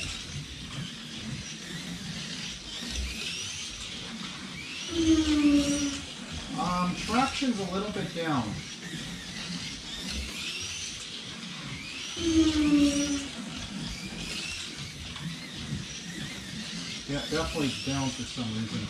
Traction's a little bit down. Yeah, definitely down for some reason.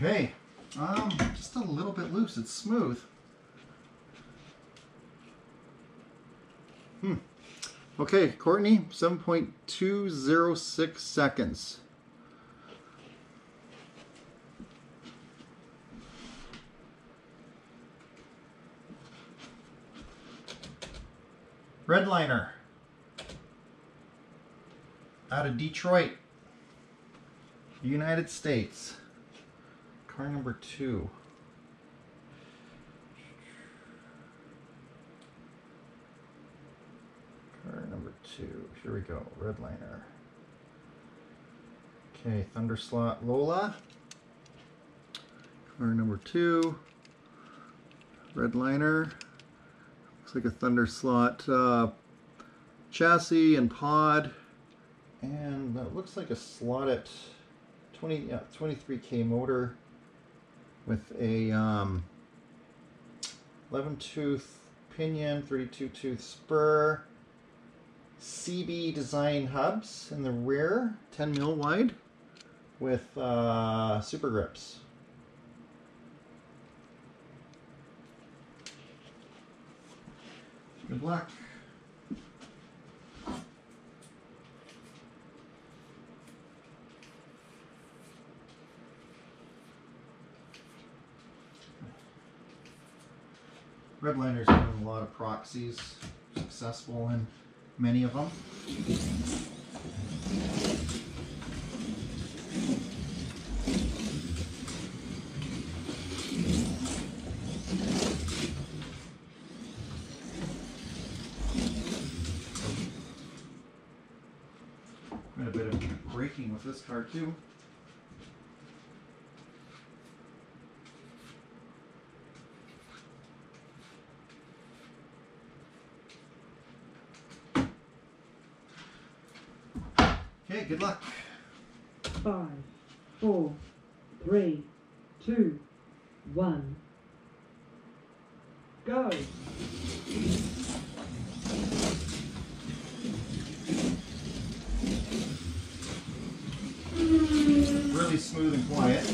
Okay, um, just a little bit loose. It's smooth. Hmm. Okay, Courtney, seven point two oh six seconds. Redliner. Out of Detroit, United States. Car number two. Car number two. Here we go. Redliner. Okay, Thunderslot Lola. Car number two. Redliner. Looks like a Thunderslot uh, chassis and pod. And that looks like a slotted twenty, uh, twenty-three K motor with a um, eleven tooth pinion, thirty-two tooth spur. C B design hubs in the rear, ten mil wide, with uh, super grips. Good luck. Redliner's doing a lot of proxies, successful in many of them. Quite a bit of braking with this car too. Okay, good luck. Five, four, three, two, one, go. Really smooth and quiet.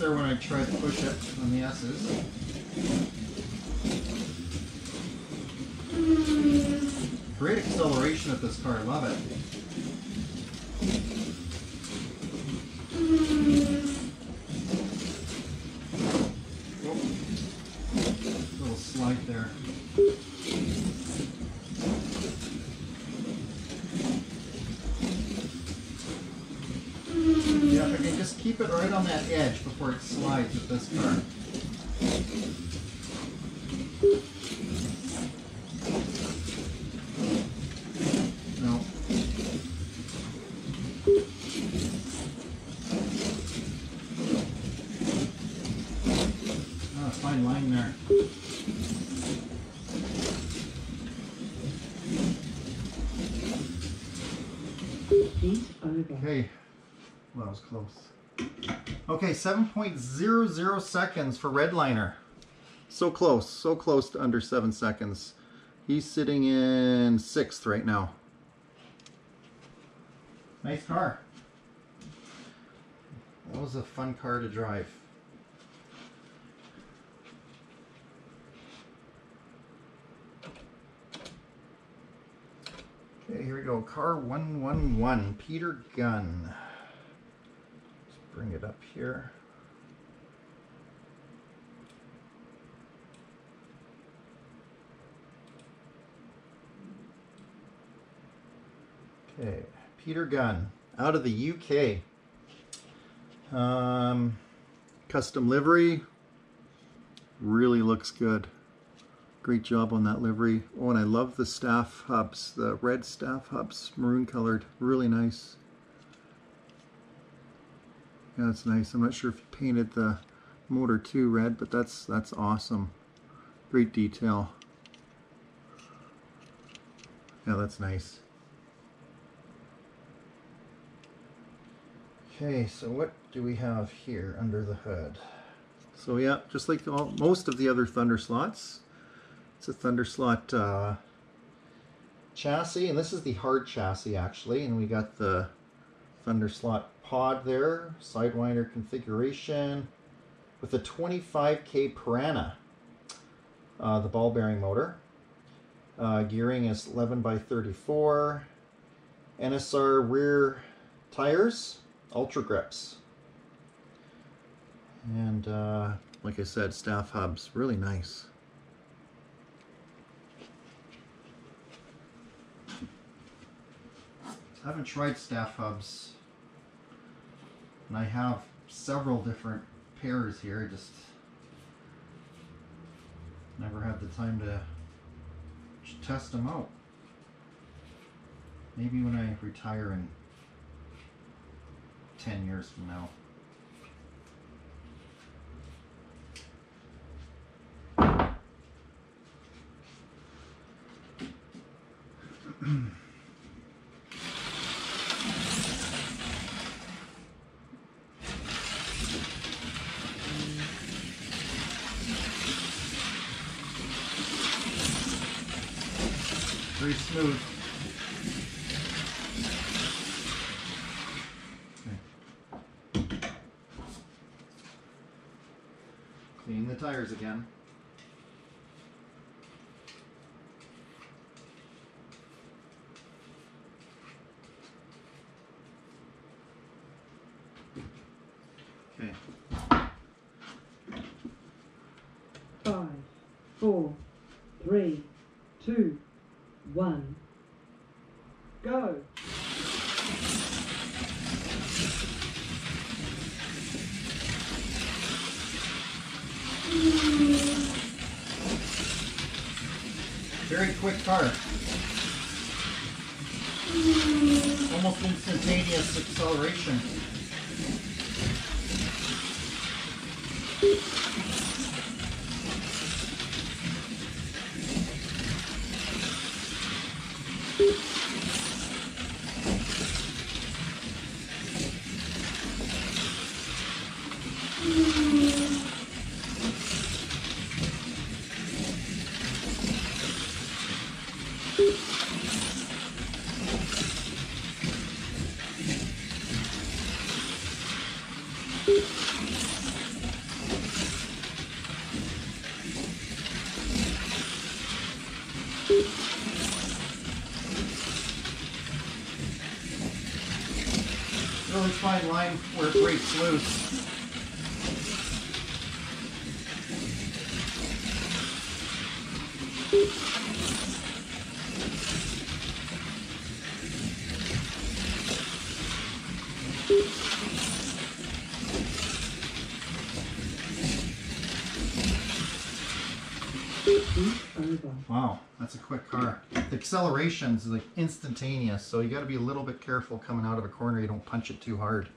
There when I tried to push it on the S's. Great acceleration at this car, I love it. Whoa. Little slide there. Yeah, if I can just keep it right on that edge before it slides with this car. No. Ah, fine line there. Okay. Well, that was close. Okay, seven point zero zero seconds for Redliner. So close, so close to under seven seconds. He's sitting in sixth right now. Nice car. That was a fun car to drive. Okay, here we go. Car one one one, Peter Gunn. Bring it up here. Okay, Peter Gunn, out of the U K. Um, custom livery, really looks good. Great job on that livery. Oh, and I love the staff hubs, the red staff hubs, maroon colored, really nice. Yeah, that's nice. I'm not sure if you painted the motor too red, but that's that's awesome. Great detail. Yeah, that's nice. Okay, so what do we have here under the hood? So yeah, just like all, most of the other Thunderslots, it's a Thunderslot uh, chassis, and this is the hard chassis actually, and we got the Thunderslot pod there, sidewinder configuration with a twenty-five K Piranha, uh, the ball bearing motor. Uh, gearing is eleven by thirty-four. N S R rear tires, ultra grips. And uh, like I said, staff hubs, really nice. I haven't tried staff hubs, and I have several different pairs here. I just never had the time to test them out. Maybe when I retire in ten years from now. Pretty smooth. Okay. Clean the tires again. Car. Almost instantaneous acceleration. Fine line where it breaks loose. Wow, that's a quick car. The acceleration's like instantaneous, so you got to be a little bit careful coming out of a corner. You don't punch it too hard.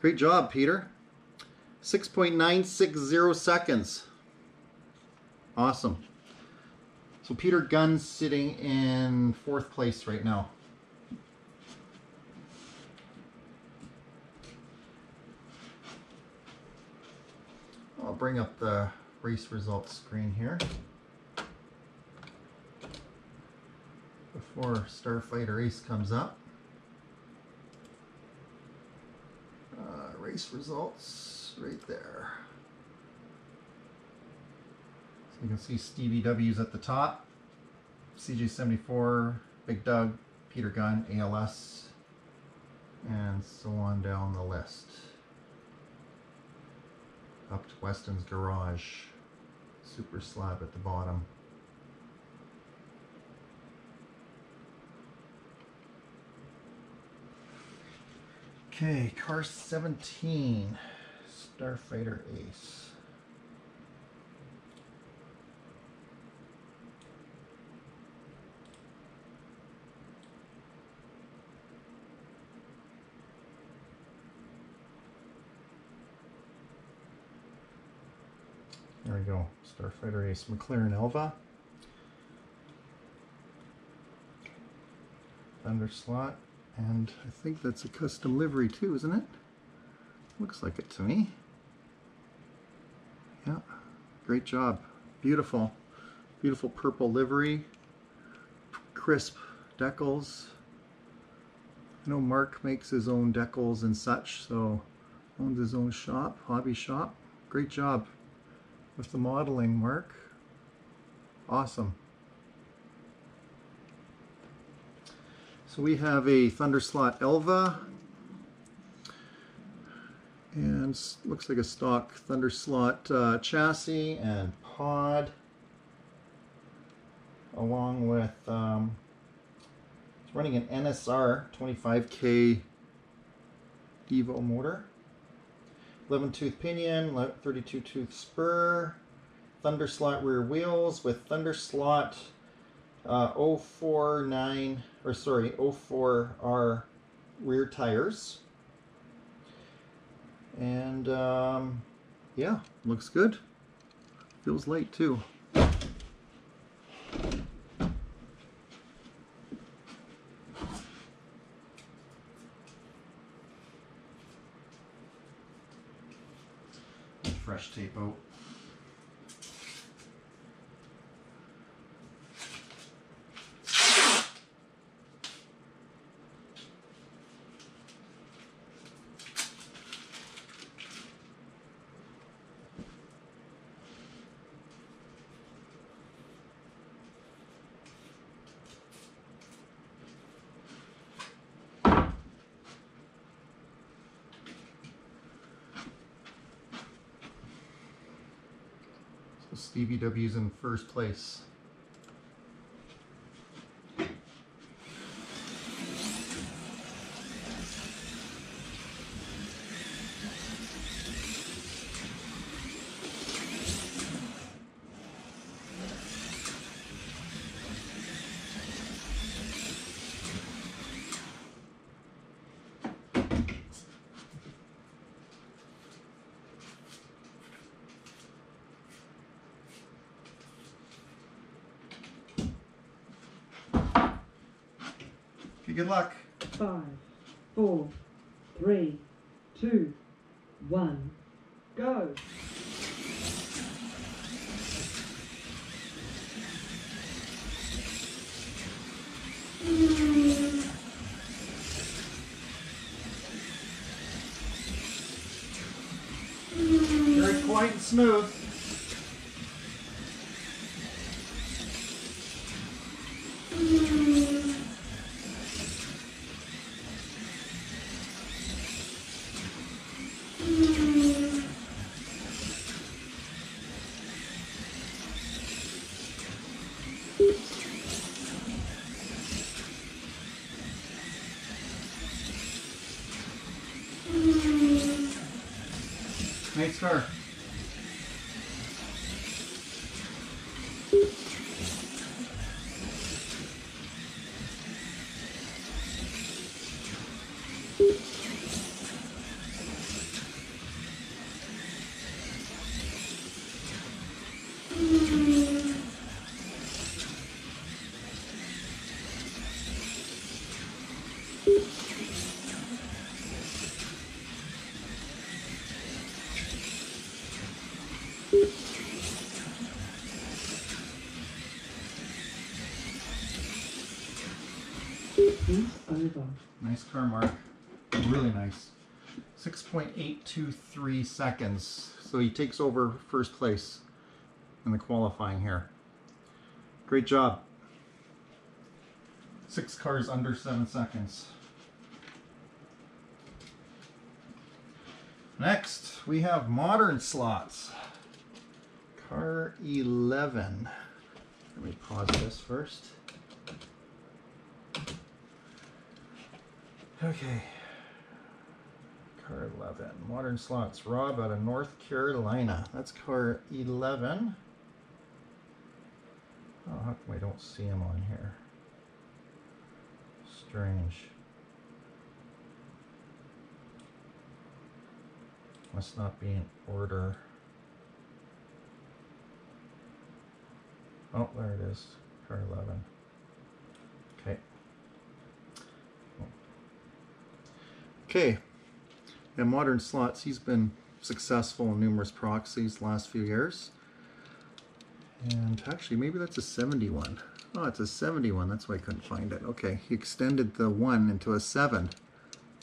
Great job, Peter. six point nine six zero seconds. Awesome. So Peter Gunn's sitting in fourth place right now. I'll bring up the race results screen here before Starfighter Ace comes up. Uh, race results right there. So you can see Stevie W's at the top, C J seventy-four, Big Doug, Peter Gunn, A L S, and so on down the list. Up to Weston's Garage, super slab at the bottom. Okay, car seventeen, Starfighter Ace. There we go, Starfighter Ace, McLaren Elva, Thunderslot. And I think that's a custom livery too, isn't it? Looks like it to me. Yeah, great job. Beautiful. Beautiful purple livery. Crisp decals. I know Mark makes his own decals and such, so owns his own shop, hobby shop. Great job with the modeling, Mark. Awesome. So we have a Thunderslot Elva, and looks like a stock Thunderslot uh, chassis and pod, along with um, It's running an N S R twenty-five K Evo motor. eleven tooth pinion, thirty-two tooth spur, Thunderslot rear wheels with Thunderslot uh, oh four nine or sorry oh four R rear tires, and um, yeah, looks good. Feels light too. Fresh tape out. Stevie W's in first place. Good luck. Five, four, three, two, one, go. Very quite smooth. Nice car. Nice car, Mark. Really nice. six point eight two three seconds. So he takes over first place in the qualifying here. Great job. Six cars under seven seconds. Next, we have Modern Slots. Car eleven. Let me pause this first. Okay, car eleven, Modern Slots, Rob out of North Carolina. That's car eleven. Oh, how come I don't see him on here? Strange. Must not be in order. Oh, there it is, car eleven. Okay, in Modern Slots, he's been successful in numerous proxies the last few years. And actually, maybe that's a seventy-one. Oh, it's a seventy-one. That's why I couldn't find it. Okay, he extended the one into a seven.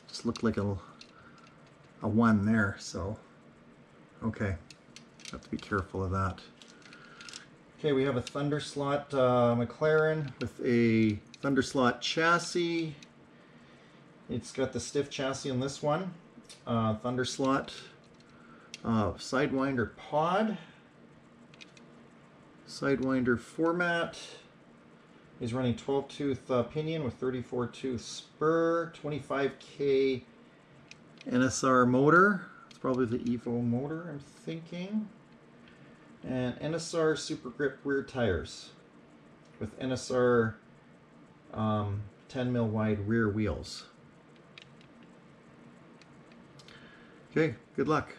Just looked like a, a one there, so okay. Have to be careful of that. Okay, we have a Thunderslot uh, McLaren with a Thunderslot chassis. It's got the stiff chassis on this one, uh, Thunderslot uh, Sidewinder pod, Sidewinder format, is running twelve tooth uh, pinion with thirty-four tooth spur, twenty-five K N S R motor. It's probably the Evo motor, I'm thinking. And N S R Super Grip rear tires with N S R um, ten mil wide rear wheels. Okay, good luck.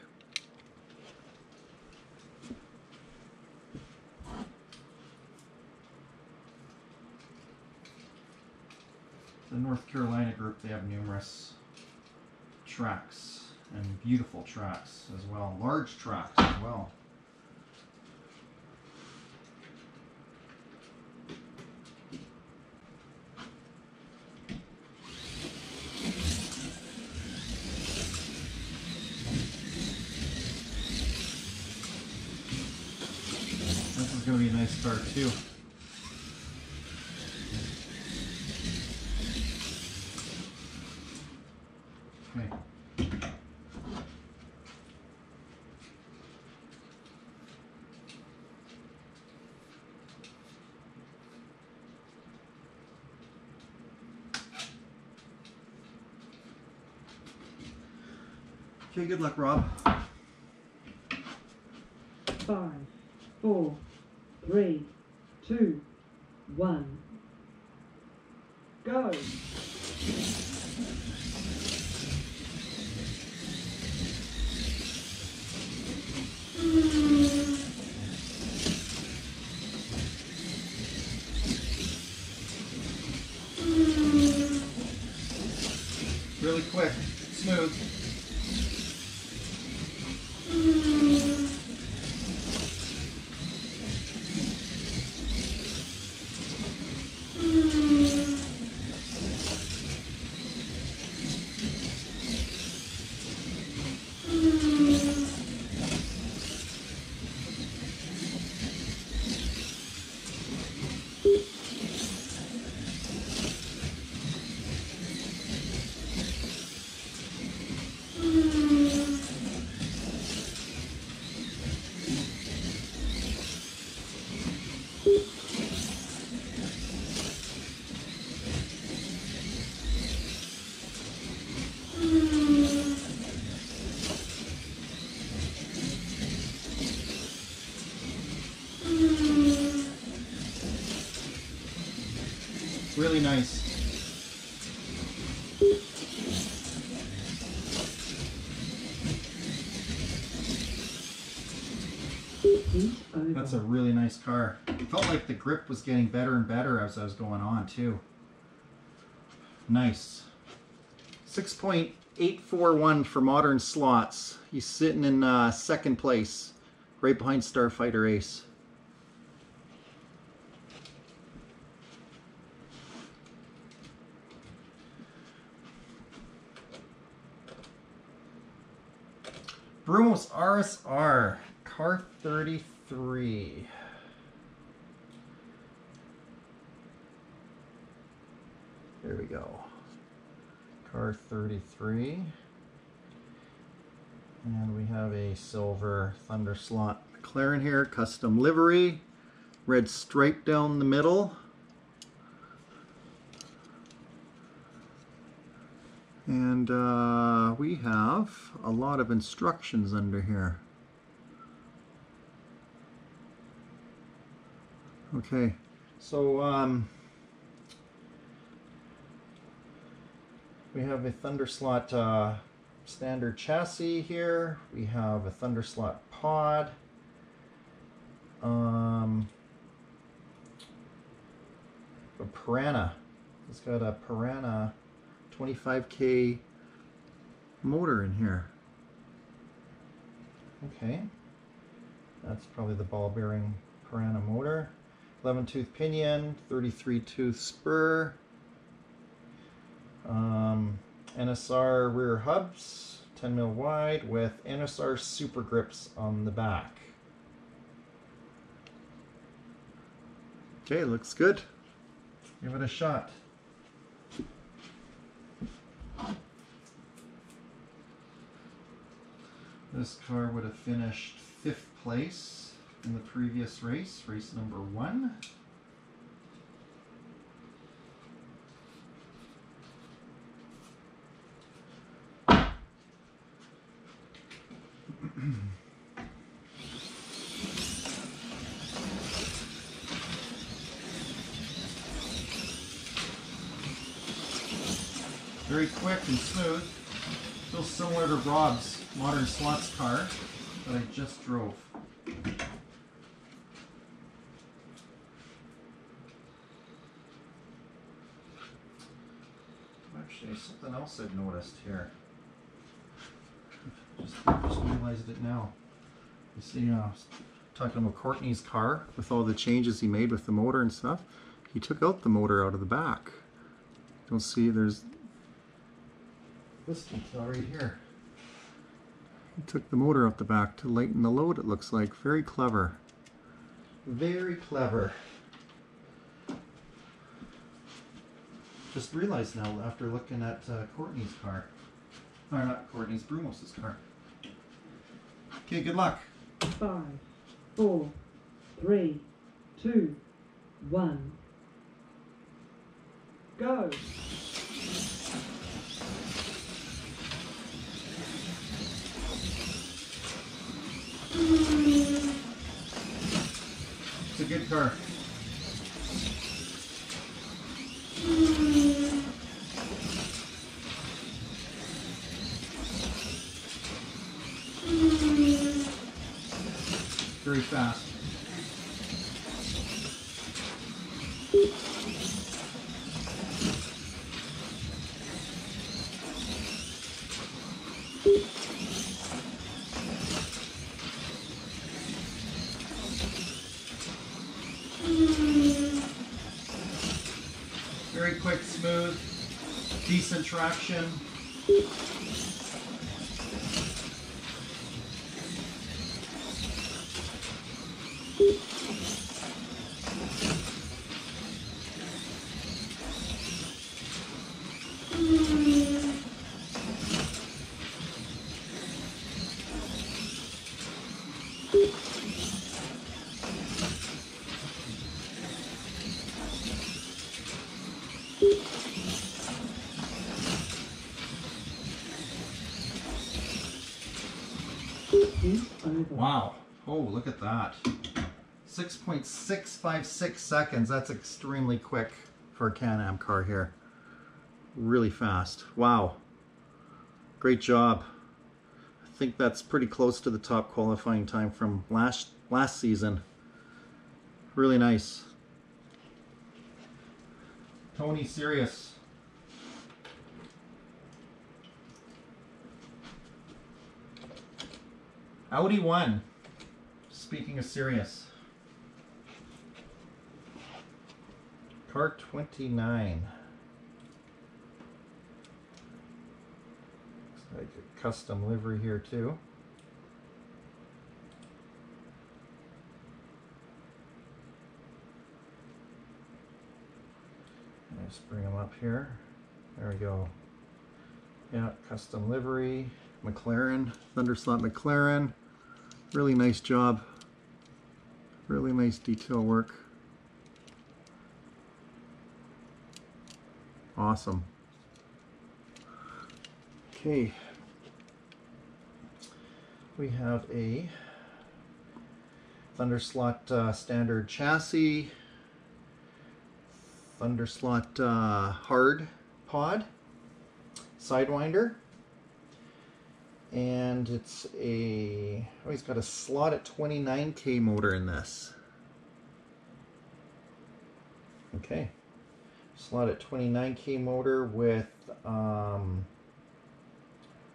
The North Carolina group, they have numerous tracks and beautiful tracks as well, large tracks as well. This is going to be a nice start too. Okay, good luck, Rob. Five, four, three, two, one, go. Really quick, smooth. Really nice. That's a really nice car. It felt like the grip was getting better and better as I was going on too. Nice. six point eight four one for Modern Slots. He's sitting in uh, second place, right behind Starfighter Ace. Brumos R S R, car thirty-three. There we go. Car thirty-three. And we have a silver Thunderslot McLaren here, custom livery, red stripe down the middle. And uh, we have a lot of instructions under here. Okay, so um, we have a Thunderslot uh, standard chassis here. We have a Thunderslot pod. Um, a Piranha. It's got a Piranha twenty-five K motor in here. Okay, that's probably the ball bearing Piranha motor. eleven tooth pinion, thirty-three tooth spur, um, N S R rear hubs, ten mil wide with N S R super grips on the back. Okay, looks good. Give it a shot. This car would have finished fifth place in the previous race, race number one. Very quick and smooth. Feels similar to Rob's Modern Slots car that I just drove. Actually, something else I've noticed here. Just, just realized it now. You see, uh, talking about Courtney's car with all the changes he made with the motor and stuff. He took out the motor out of the back. You'll see there's this detail right here. He took the motor out the back to lighten the load, it looks like. Very clever. Very clever. Just realized now after looking at uh, Courtney's car. Or not Courtney's, Brumos' car. Okay, good luck. Bye. Four, three, two, one, go! It's a good car. Very fast. Very quick, smooth, decent traction. Wow. Oh, look at that. six point six five six seconds. That's extremely quick for a Can-Am car here. Really fast. Wow. Great job. I think that's pretty close to the top qualifying time from last last season. Really nice. Tony Sirius. Audi One, speaking of serious. Car twenty-nine. Looks like a custom livery here too. Let's bring them up here. There we go. Yeah, custom livery. McLaren, Thunderslot McLaren. Really nice job. Really nice detail work. Awesome. Okay. We have a Thunderslot uh, standard chassis, Thunderslot uh, hard pod, Sidewinder. And it's a, oh, he's got a slot at twenty-nine K motor in this. Okay. Slot at twenty-nine K motor with um,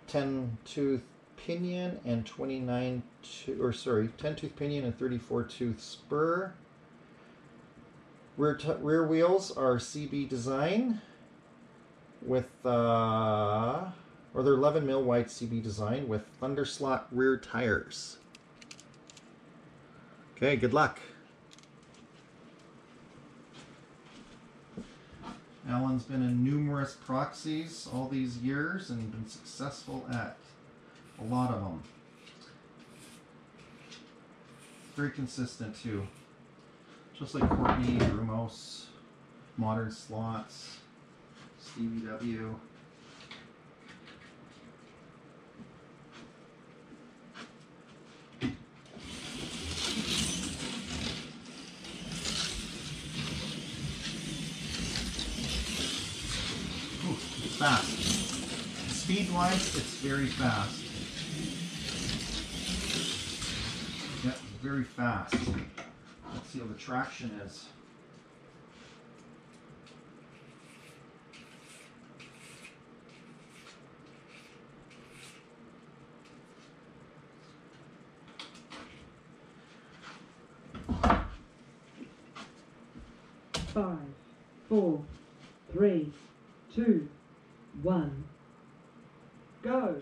ten tooth pinion and twenty-nine tooth, or sorry, ten tooth pinion and thirty-four tooth spur. Rear, t rear wheels are C B design with, uh, or their eleven mil wide C B design with Thunderslot rear tires. Okay, good luck. Alan's been in numerous proxies all these years and been successful at a lot of them. Very consistent too. Just like Courtney, Brumos, Modern Slots, Stevie W. Fast. speed-wise, it's very fast. Yep, very fast. Let's see how the traction is. Five, four, three, two, one, go.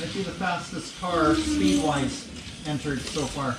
Might be the fastest car speed-wise entered so far.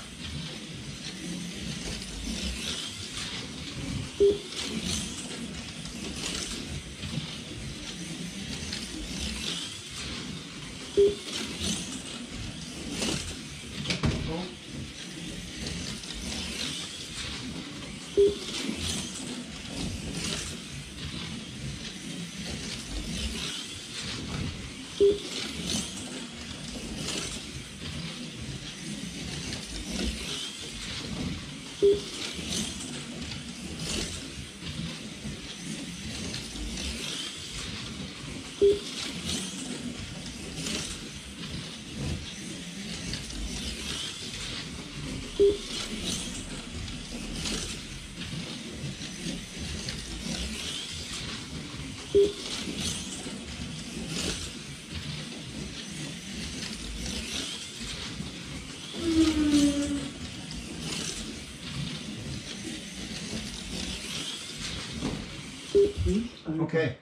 Okay,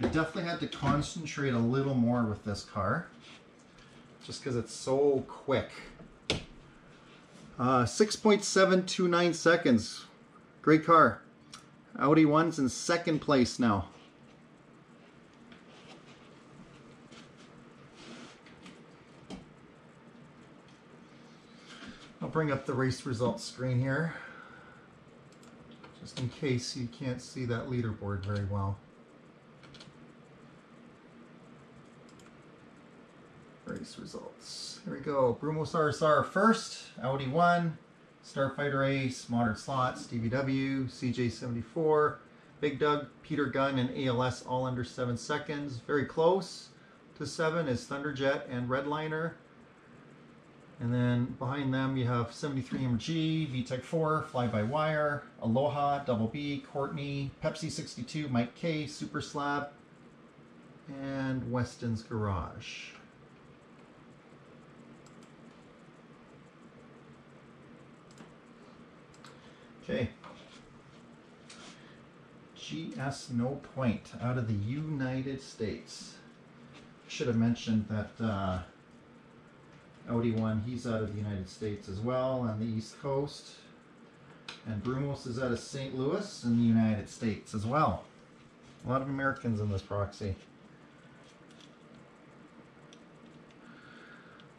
I definitely had to concentrate a little more with this car, just because it's so quick. Uh, six point seven two nine seconds, great car. Audi One's in second place now. I'll bring up the race results screen here, just in case you can't see that leaderboard very well. Race results. Here we go. Brumos R S R first, Audi One, Starfighter Ace, Modern Slots, Stevie W, C J seventy-four, Big Doug, Peter Gunn, and A L S all under seven seconds. Very close to seven is Thunderjet and Redliner. And then behind them you have seventy-three M G, V Tech four, Fly-By-Wire, Aloha, Double B, Courtney, Pepsi sixty-two, Mike K, Super Slab, and Weston's Garage. Okay. G S No Point out of the United States. Should have mentioned that uh, Audi One, he's out of the United States as well, on the East Coast. And Brumos is out of Saint Louis in the United States as well. A lot of Americans in this proxy.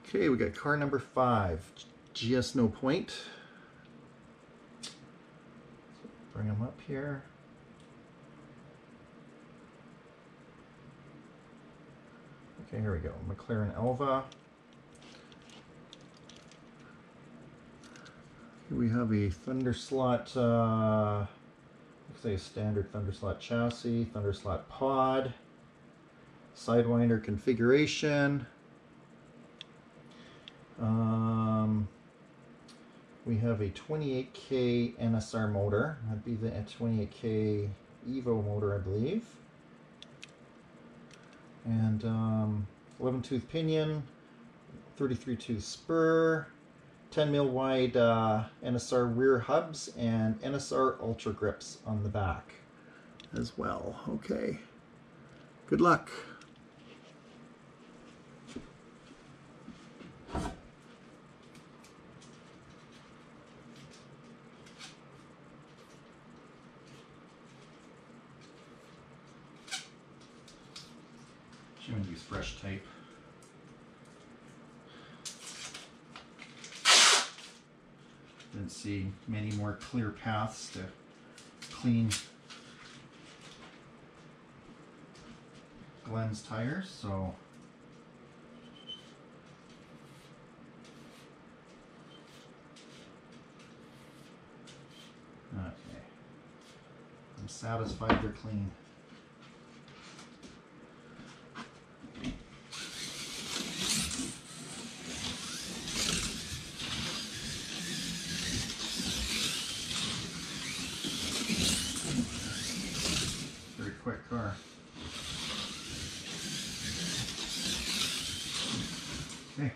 Okay, we got car number five, G S No Point. Let's bring him up here. Okay, here we go. McLaren Elva. We have a Thunderslot, uh, looks like a standard Thunderslot chassis, Thunderslot pod, Sidewinder configuration. Um, we have a twenty-eight K N S R motor. That'd be the twenty-eight K Evo motor, I believe. And um, eleven tooth pinion, thirty-three tooth spur. ten mil wide uh, N S R rear hubs and N S R ultra grips on the back as well. Okay, good luck. Should we use fresh tape? And see many more clear paths to clean Glenn's tires, so satisfied they're clean. Very quick car. Okay.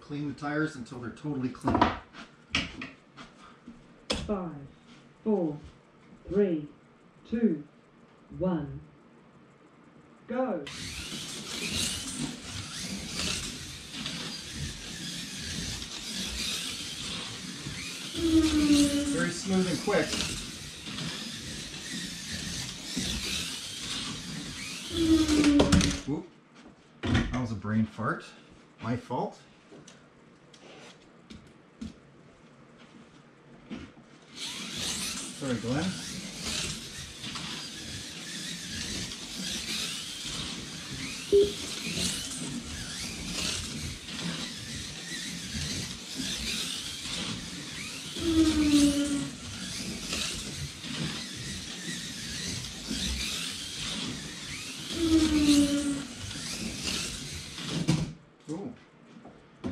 Clean the tires until they're totally clean. Five, four, three, two, one, go. Very smooth and quick. Oop. That was a brain fart. My fault. Sorry, Glenn. Ooh.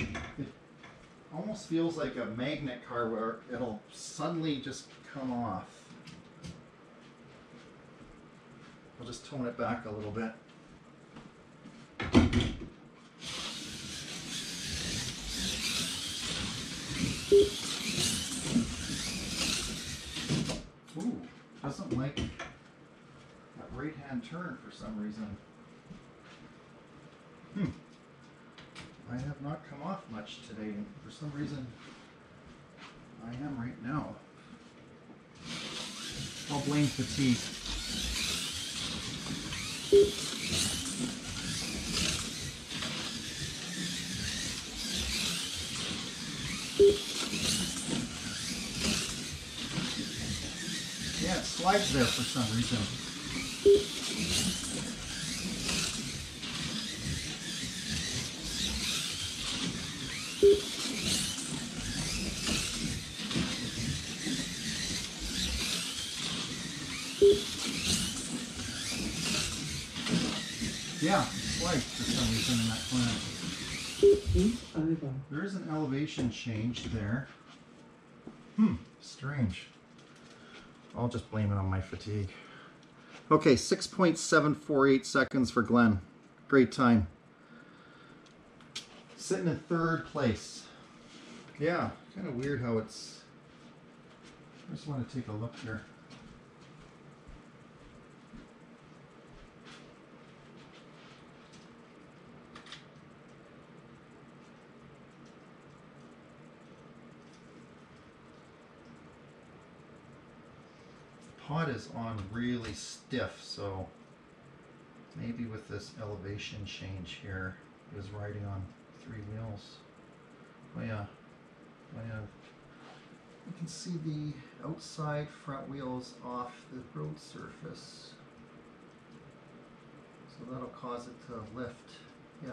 It almost feels like a magnet car where it'll suddenly just come off. I'll just tone it back a little bit. Ooh, doesn't like that right hand turn for some reason. Hmm. I have not come off much today, and for some reason I am right now. I'll blame fatigue. Yeah, it slides there for some reason. There is an elevation change there. Hmm, strange. I'll just blame it on my fatigue. Okay, six point seven four eight seconds for Glenn. Great time. Sitting in third place. Yeah, kind of weird how it's... I just want to take a look here. Pod is on really stiff, so maybe with this elevation change here, it was riding on three wheels. Oh yeah, oh yeah. You can see the outside front wheels off the road surface, so that'll cause it to lift. Yeah.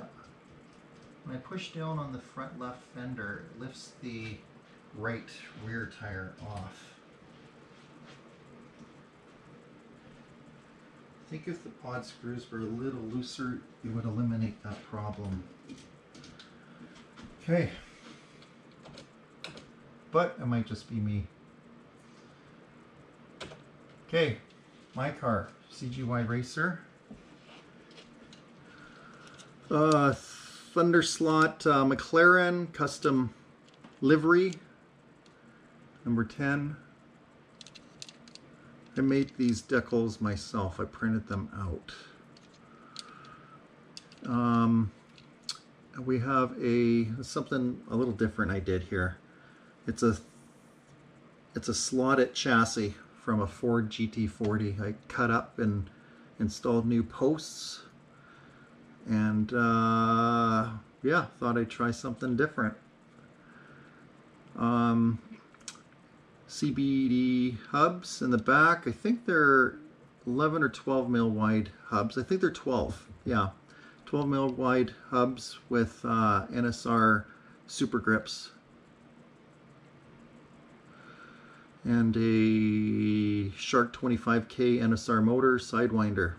When I push down on the front left fender, it lifts the right rear tire off. I think if the pod screws were a little looser, it would eliminate that problem. Okay. But it might just be me. Okay, my car, C G Y Racer. Uh, Thunderslot uh, McLaren custom livery, number ten. I made these decals myself. I printed them out. Um, we have a something a little different I did here. It's a it's a slotted chassis from a Ford G T forty. I cut up and installed new posts, and uh, yeah, thought I'd try something different. Um, C B D hubs in the back. I think they're eleven or twelve mil wide hubs. I think they're twelve. Yeah, twelve mil wide hubs with uh, N S R super grips. And a Shark twenty-five K N S R motor sidewinder.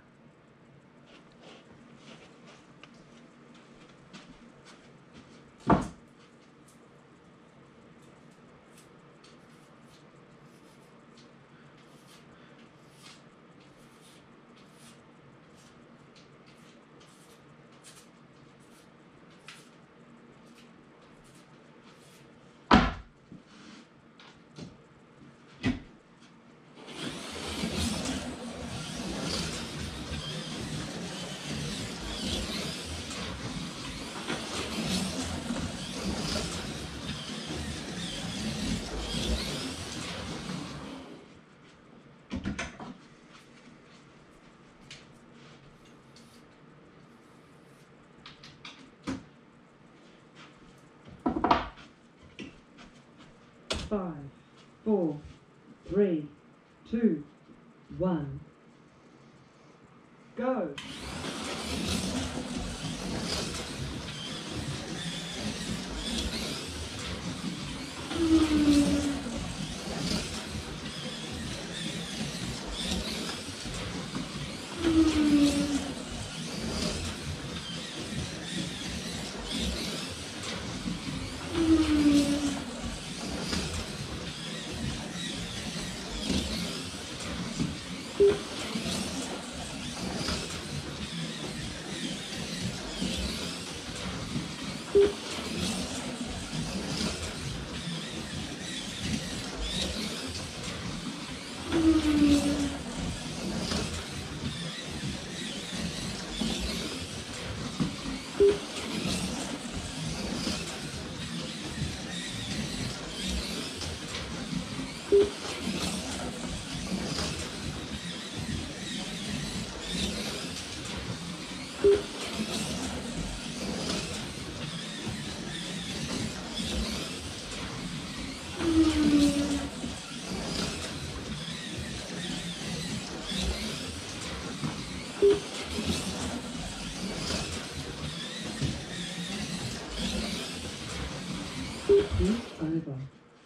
Five, four, three, two, one, go!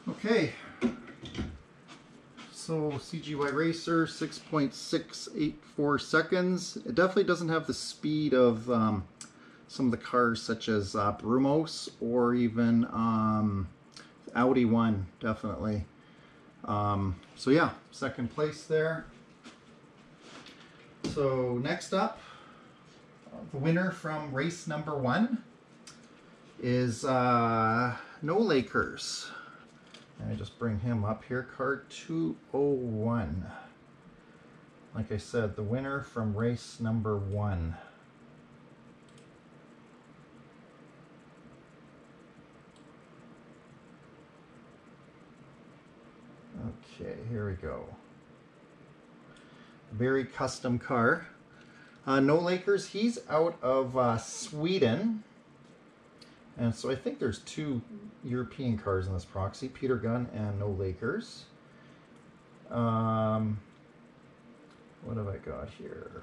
Okay, so C G Y Racer, six point six eight four seconds. It definitely doesn't have the speed of um, some of the cars such as uh, Brumos or even um, Audi One, definitely. Um, so yeah, second place there. So next up, the winner from race number one is uh, No Lakers. And I just bring him up here, card two oh one. Like I said, the winner from race number one. Okay, here we go. Very custom car. Uh, No Lakers, he's out of uh, Sweden. And so I think there's two European cars in this proxy, Peter Gunn and No Lakers. Um, what have I got here?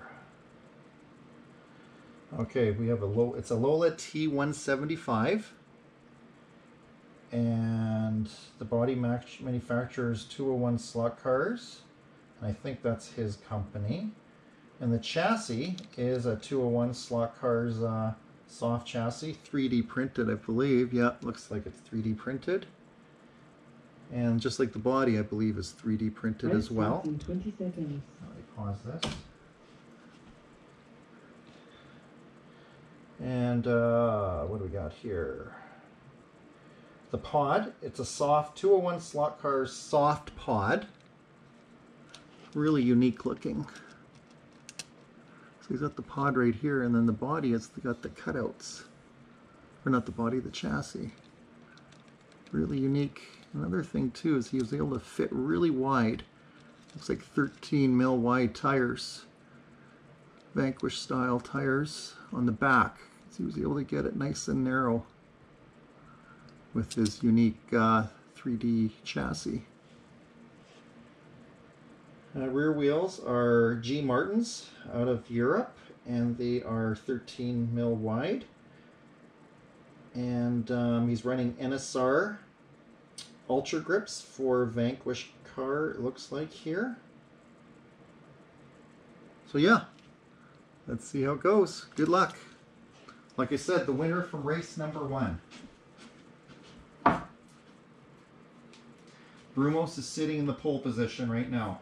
Okay, we have a low. It's a Lola T one seventy-five, and the body match manufacturers two oh one Slot Cars, and I think that's his company. And the chassis is a two oh one Slot Cars. Uh, Soft chassis, three D printed, I believe. Yeah, looks like it's three D printed. And just like the body, I believe, is three D printed Red as well. In twenty seconds. Let me pause this. And uh, what do we got here? The pod. It's a soft two oh one Slot Cars soft pod. Really unique looking. He's got the pod right here, and then the body has got the cutouts. Or not the body, the chassis. Really unique. Another thing too is he was able to fit really wide. Looks like thirteen mil wide tires. Vanquish style tires on the back. So he was able to get it nice and narrow with his unique uh, three D chassis. Uh, rear wheels are G Martins out of Europe, and they are thirteen mil wide. And um, he's running N S R Ultra Grips for Vanquish car, it looks like here. So yeah, let's see how it goes. Good luck. Like I said, the winner from race number one. Brumos is sitting in the pole position right now.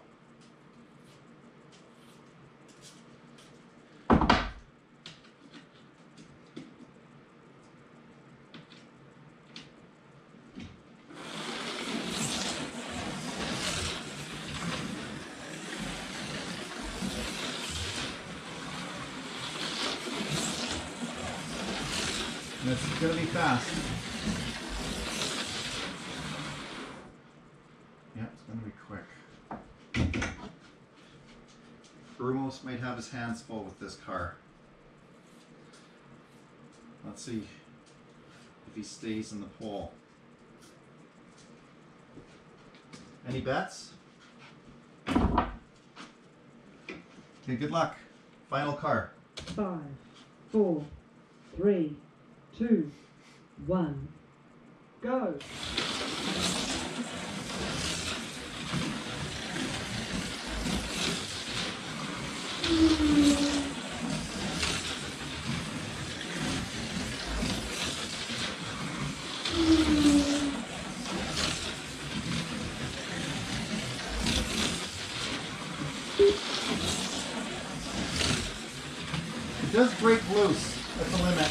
This is going to be fast. Yeah, it's going to be quick. Brumos might have his hands full with this car. Let's see if he stays in the pole. Any bets? Okay, good luck. Final car. Five, four, three, two, one, go! It does break loose at the limit.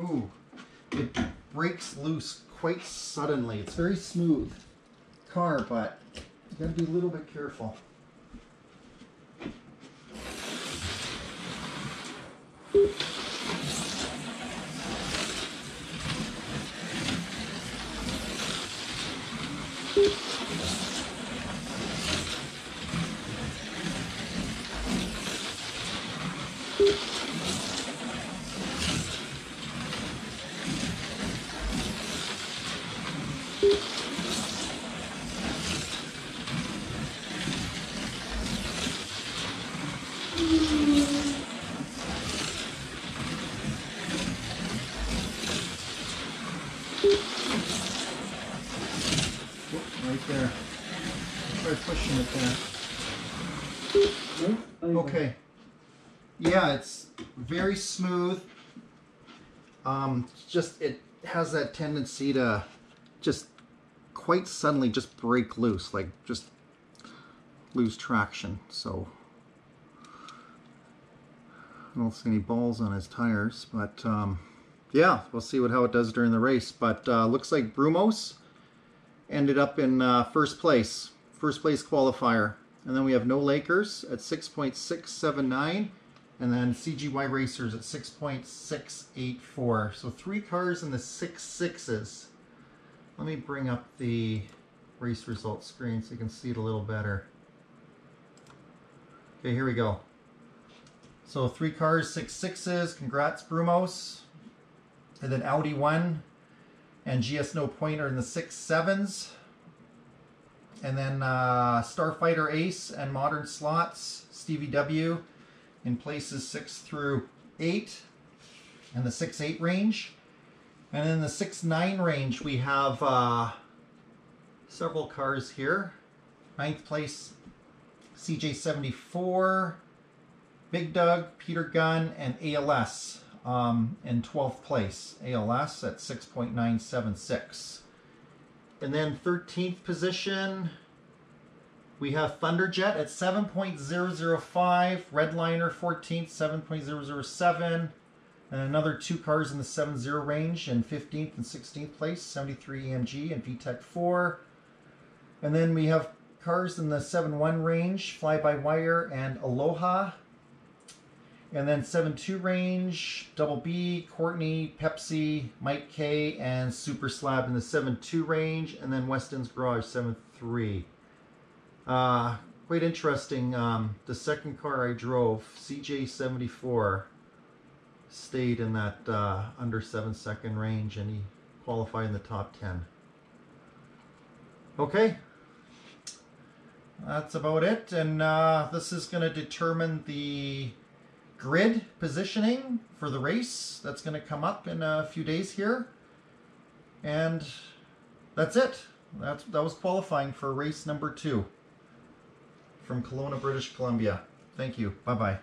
Ooh, it breaks loose quite suddenly. It's very smooth car, but you gotta be a little bit careful. Okay, yeah, it's very smooth. Um, just it has that tendency to just quite suddenly just break loose, like just lose traction. So I don't see any balls on his tires, but um, yeah, we'll see what how it does during the race. But uh, looks like Brumos ended up in uh, first place, first place qualifier. And then we have No Lakers at six point six seven nine. And then C G Y Racers at six point six eight four. So three cars in the six sixes. Let me bring up the race results screen so you can see it a little better. Okay, here we go. So three cars, six sixes. Congrats, Brumos. And then Audi One and G S No Point are in the six sevens. And then uh, Starfighter Ace and Modern Slots, Stevie W, in places six through eight, in the six eight range. And in the six nine range, we have uh, several cars here. Ninth place, C J seventy-four, Big Doug, Peter Gunn, and A L S um, in twelfth place. A L S at six point nine seven six. And then thirteenth position, we have Thunderjet at seven point zero zero five, Redliner fourteenth, seven point zero zero seven, and another two cars in the seven zero range in fifteenth and sixteenth place, seventy-three E M G and V TEC four. And then we have cars in the seven one range, Fly-By-Wire and Aloha. And then seven two range, Double B, Courtney, Pepsi, Mike K, and Super Slab in the seven two range, and then Weston's Garage seven three. Uh, quite interesting. Um, the second car I drove, C J seventy-four, stayed in that uh, under seven second range, and he qualified in the top ten. Okay, that's about it, and uh, this is going to determine the grid positioning for the race that's going to come up in a few days here. And that's it. That's, that was qualifying for race number two from Kelowna, British Columbia. Thank you. Bye-bye.